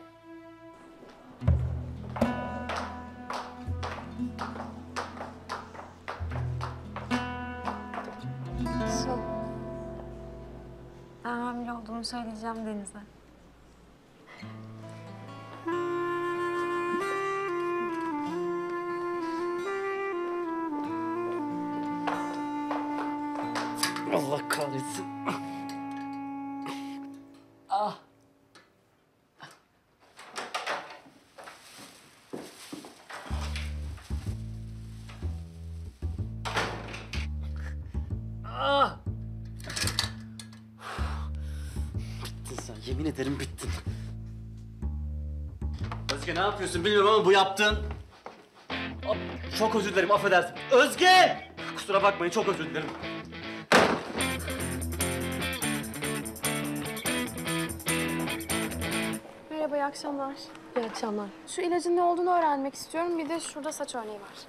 Bunu söyleyeceğim Deniz'e. Allah kahretsin. Ah. Yemin ederim bittin. Özge ne yapıyorsun bilmiyorum ama bu yaptın. Çok özür dilerim, affedersin. Özge! Kusura bakmayın, çok özür dilerim. Merhaba, iyi akşamlar. İyi akşamlar. Şu ilacın ne olduğunu öğrenmek istiyorum. Bir de şurada saç örneği var.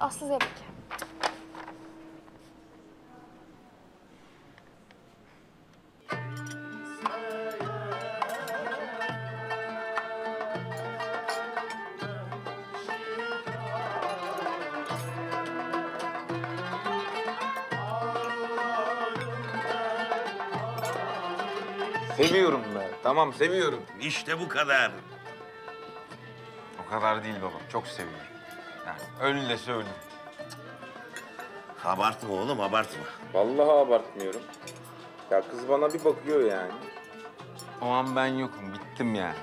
Aslı Özeybek. Seviyorum ben. Tamam, seviyorum. İşte bu kadar. O kadar değil baba. Çok seviyorum. Öyleyse öyle. Abartma oğlum, abartma. Vallahi abartmıyorum. Ya kız bana bir bakıyor yani. O an ben yokum, bittim yani.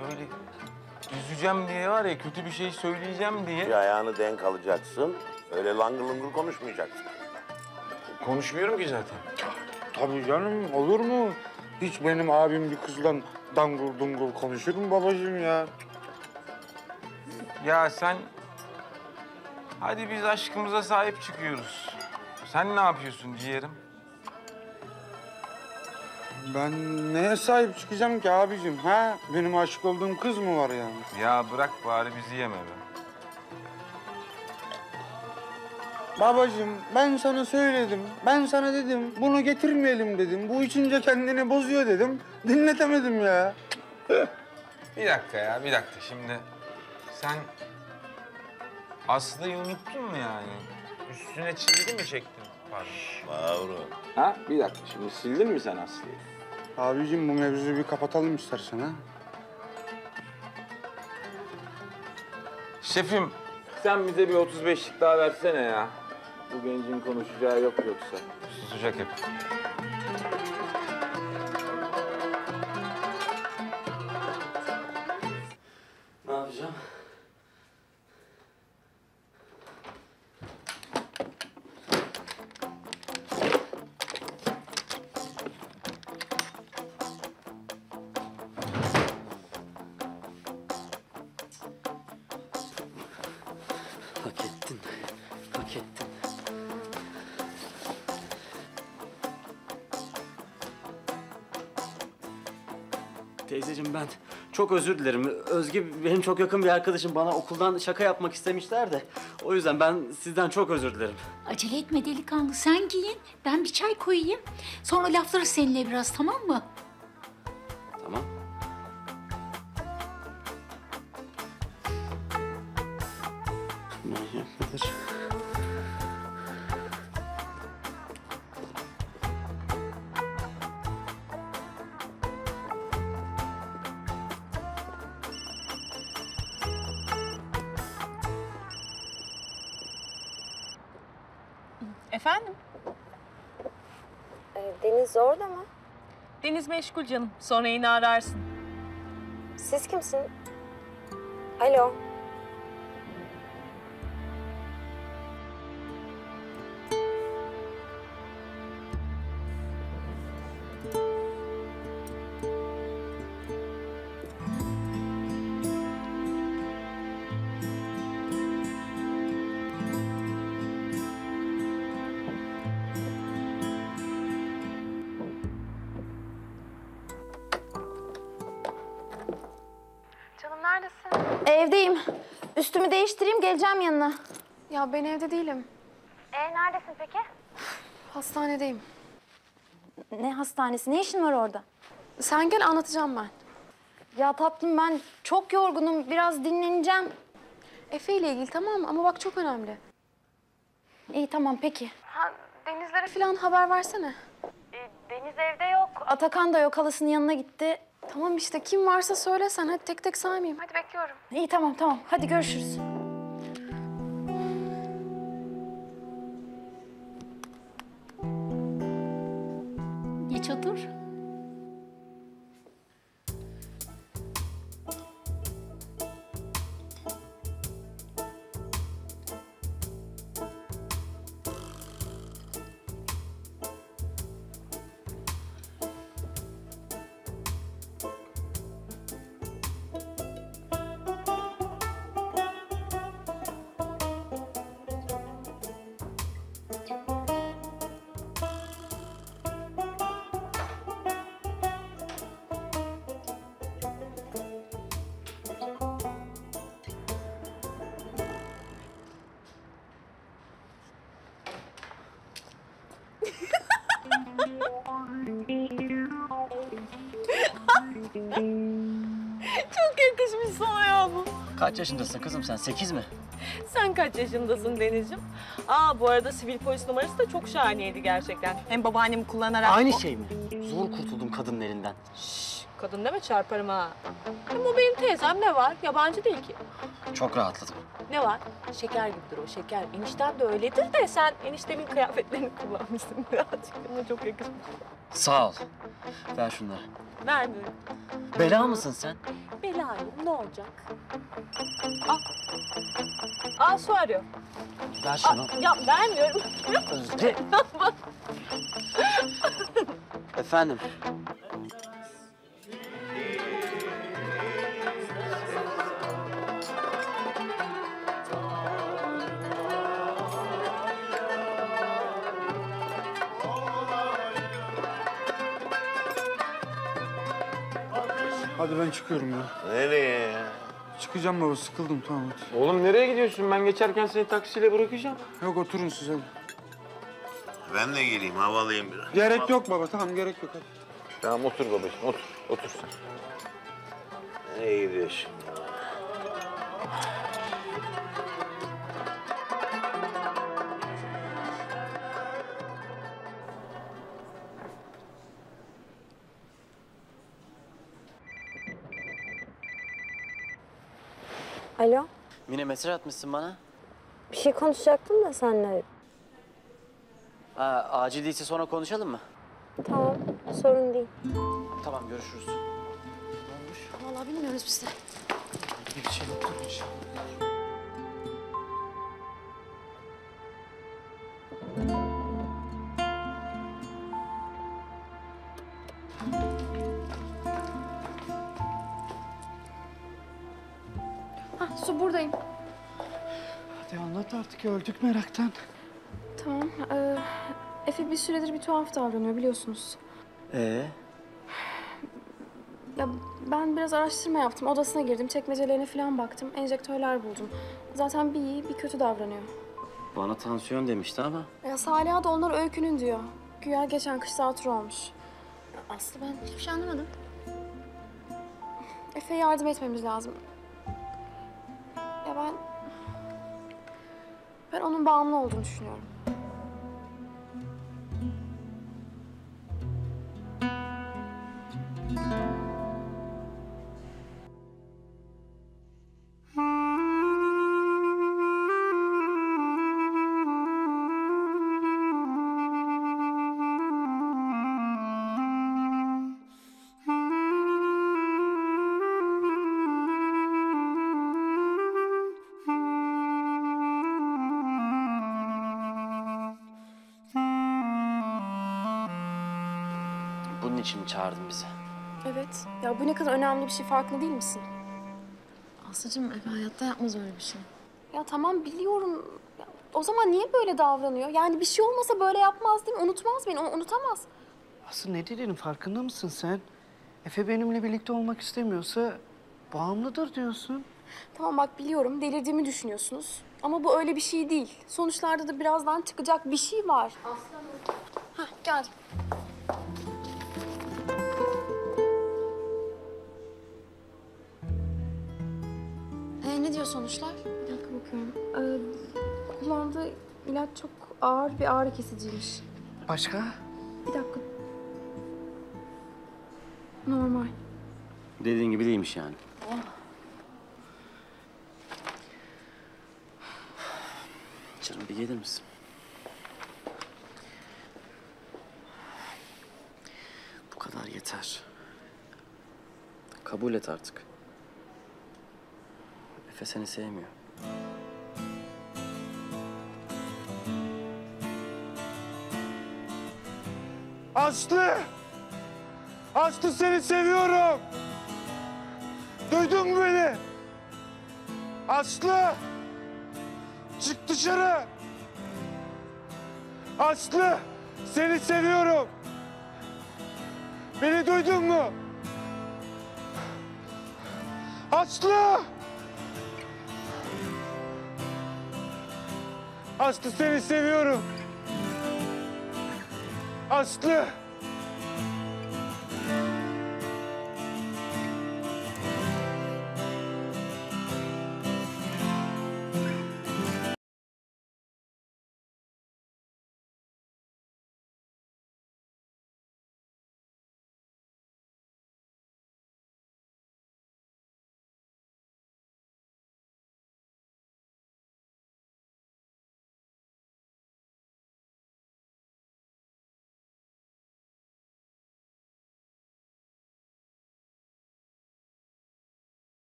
Böyle üzeceğim diye var ya, kötü bir şey söyleyeceğim diye. Bir ayağını denk alacaksın, öyle langır langır konuşmayacaksın. Konuşmuyorum ki zaten. Tabii canım, olur mu? Hiç benim abim bir kızla dangur dungur konuşur mu babacığım ya? Ya sen... Hadi biz aşkımıza sahip çıkıyoruz. Sen ne yapıyorsun ciğerim? Ben neye sahip çıkacağım ki abicim, ha? Benim aşık olduğum kız mı var yani? Ya bırak bari bizi yeme be. Babacığım, ben sana söyledim, ben sana dedim, bunu getirmeyelim dedim. Bu içince kendini bozuyor dedim, dinletemedim ya. Bir dakika ya, bir dakika şimdi. Sen Aslı'yı unuttun mu yani? Üstüne çizgi mi çektin? Pardon. Ha, bir dakika şimdi sildin mi sen Aslı'yı? Abicim bu mevzuyu bir kapatalım istersen ha. Şefim, sen bize bir 35'lik daha versene ya. Bu gencin konuşacağı yok yoksa. Susacak hep. Ne yapacağım? Teyzeciğim ben çok özür dilerim. Özge benim çok yakın bir arkadaşım. Bana okuldan şaka yapmak istemişler de. O yüzden ben sizden çok özür dilerim. Acele etme delikanlı. Sen giyin. Ben bir çay koyayım. Sonra laflarız seninle biraz, tamam mı? Tamam. Manyak mıdır? Efendim? Deniz orada mı? Deniz meşgul canım. Sonra yine ararsın. Siz kimsin? Alo. Evdeyim. Üstümü değiştireyim, geleceğim yanına. Ya ben evde değilim. Neredesin peki? Hastanedeyim. Ne hastanesi? Ne işin var orada? Sen gel, anlatacağım ben. Ya tatlım ben çok yorgunum, biraz dinleneceğim. Efe ile ilgili tamam mı? Ama bak çok önemli. İyi tamam, peki. Ha, Denizlere falan haber versene. Deniz evde yok. Atakan da yok, halasının yanına gitti. Tamam işte, kim varsa söylesen. Hadi tek tek saymayayım. Hadi bekliyorum. İyi tamam, tamam. Hadi görüşürüz. Geç otur. Çok yakışmış sana ya bu. Kaç yaşındasın kızım sen? 8 mi? Sen kaç yaşındasın Deniz'ciğim? Aa, bu arada sivil polis numarası da çok şahaneydi gerçekten. Hem babaannemi kullanarak... Aynı şey mi? Zor kurtuldum kadının elinden. Şşş, kadın deme çarparım ha. Ama o benim teyzem, ne var? Yabancı değil ki. Çok rahatladım. Ne var? Şeker gibidir o, şeker. Eniştem de öyledir de sen eniştemin kıyafetlerini kullanmışsın birazcık. Ama çok yakışmış. Sağ ol. Ver şunları. Nerede? Bela mısın sen? Belayım, ne olacak? Al. Al, su arıyor. Ver şunu. Aa, ya vermiyorum. Özge. Efendim? Hadi ben çıkıyorum ya. Nereye ya? Çıkacağım baba, sıkıldım, tamam hadi. Oğlum nereye gidiyorsun? Ben geçerken seni taksiyle bırakacağım. Yok, oturun siz hadi. Ben de geleyim, havalayayım biraz. Gerek yok baba, tamam gerek yok hadi. Tamam otur babacığım, otur. Otur sen. Nereye gidiyorsun? Alo. Mine, mesaj atmışsın bana. Bir şey konuşacaktım da seninle. Acil değilse sonra konuşalım mı? Tamam, sorun değil. Tamam, görüşürüz. Ne olmuş? Vallahi bilmiyoruz biz de. Bir şey yok, bir şey. Buradayım. Hadi anlat artık, öldük meraktan. Tamam. Efe bir süredir bir tuhaf davranıyor biliyorsunuz. Ya ben biraz araştırma yaptım. Odasına girdim, çekmecelerine falan baktım. Enjektörler buldum. Zaten bir iyi bir kötü davranıyor. Bana tansiyon demişti ama. Ya Saliha da onlar Öykü'nün diyor. Güya geçen kış zatürre olmuş. Ya Aslı, ben hiçbir şey anlamadım. Efe'ye yardım etmemiz lazım. Ben onun bağımlı olduğunu düşünüyorum. İçin mi çağırdın bizi? Evet. Ya bu ne kadar önemli bir şey, farklı değil misin? Aslıcığım, Efe hayatta yapmaz öyle bir şey. Ya tamam, biliyorum. Ya, o zaman niye böyle davranıyor? Yani bir şey olmasa böyle yapmaz değil mi? Unutmaz beni, unutamaz. Aslı, ne dediğinin farkında mısın sen? Efe benimle birlikte olmak istemiyorsa bağımlıdır diyorsun. Tamam bak, biliyorum delirdiğimi düşünüyorsunuz. Ama bu öyle bir şey değil. Sonuçlarda da birazdan çıkacak bir şey var. Aslı. Hah, geldim. Ne diyor sonuçlar? Bir dakika bakıyorum. Kullandığı ilaç çok ağır bir ağrı kesiciymiş. Başka? Bir dakika. Normal. Dediğin gibi değilmiş yani. Oh. Canım bir gelir misin? Bu kadar yeter. Kabul et artık. Efe seni sevmiyor. Aslı! Aslı, seni seviyorum! Duydun mu beni? Aslı! Çık dışarı! Aslı! Seni seviyorum! Beni duydun mu? Aslı! Aslı, seni seviyorum. Aslı.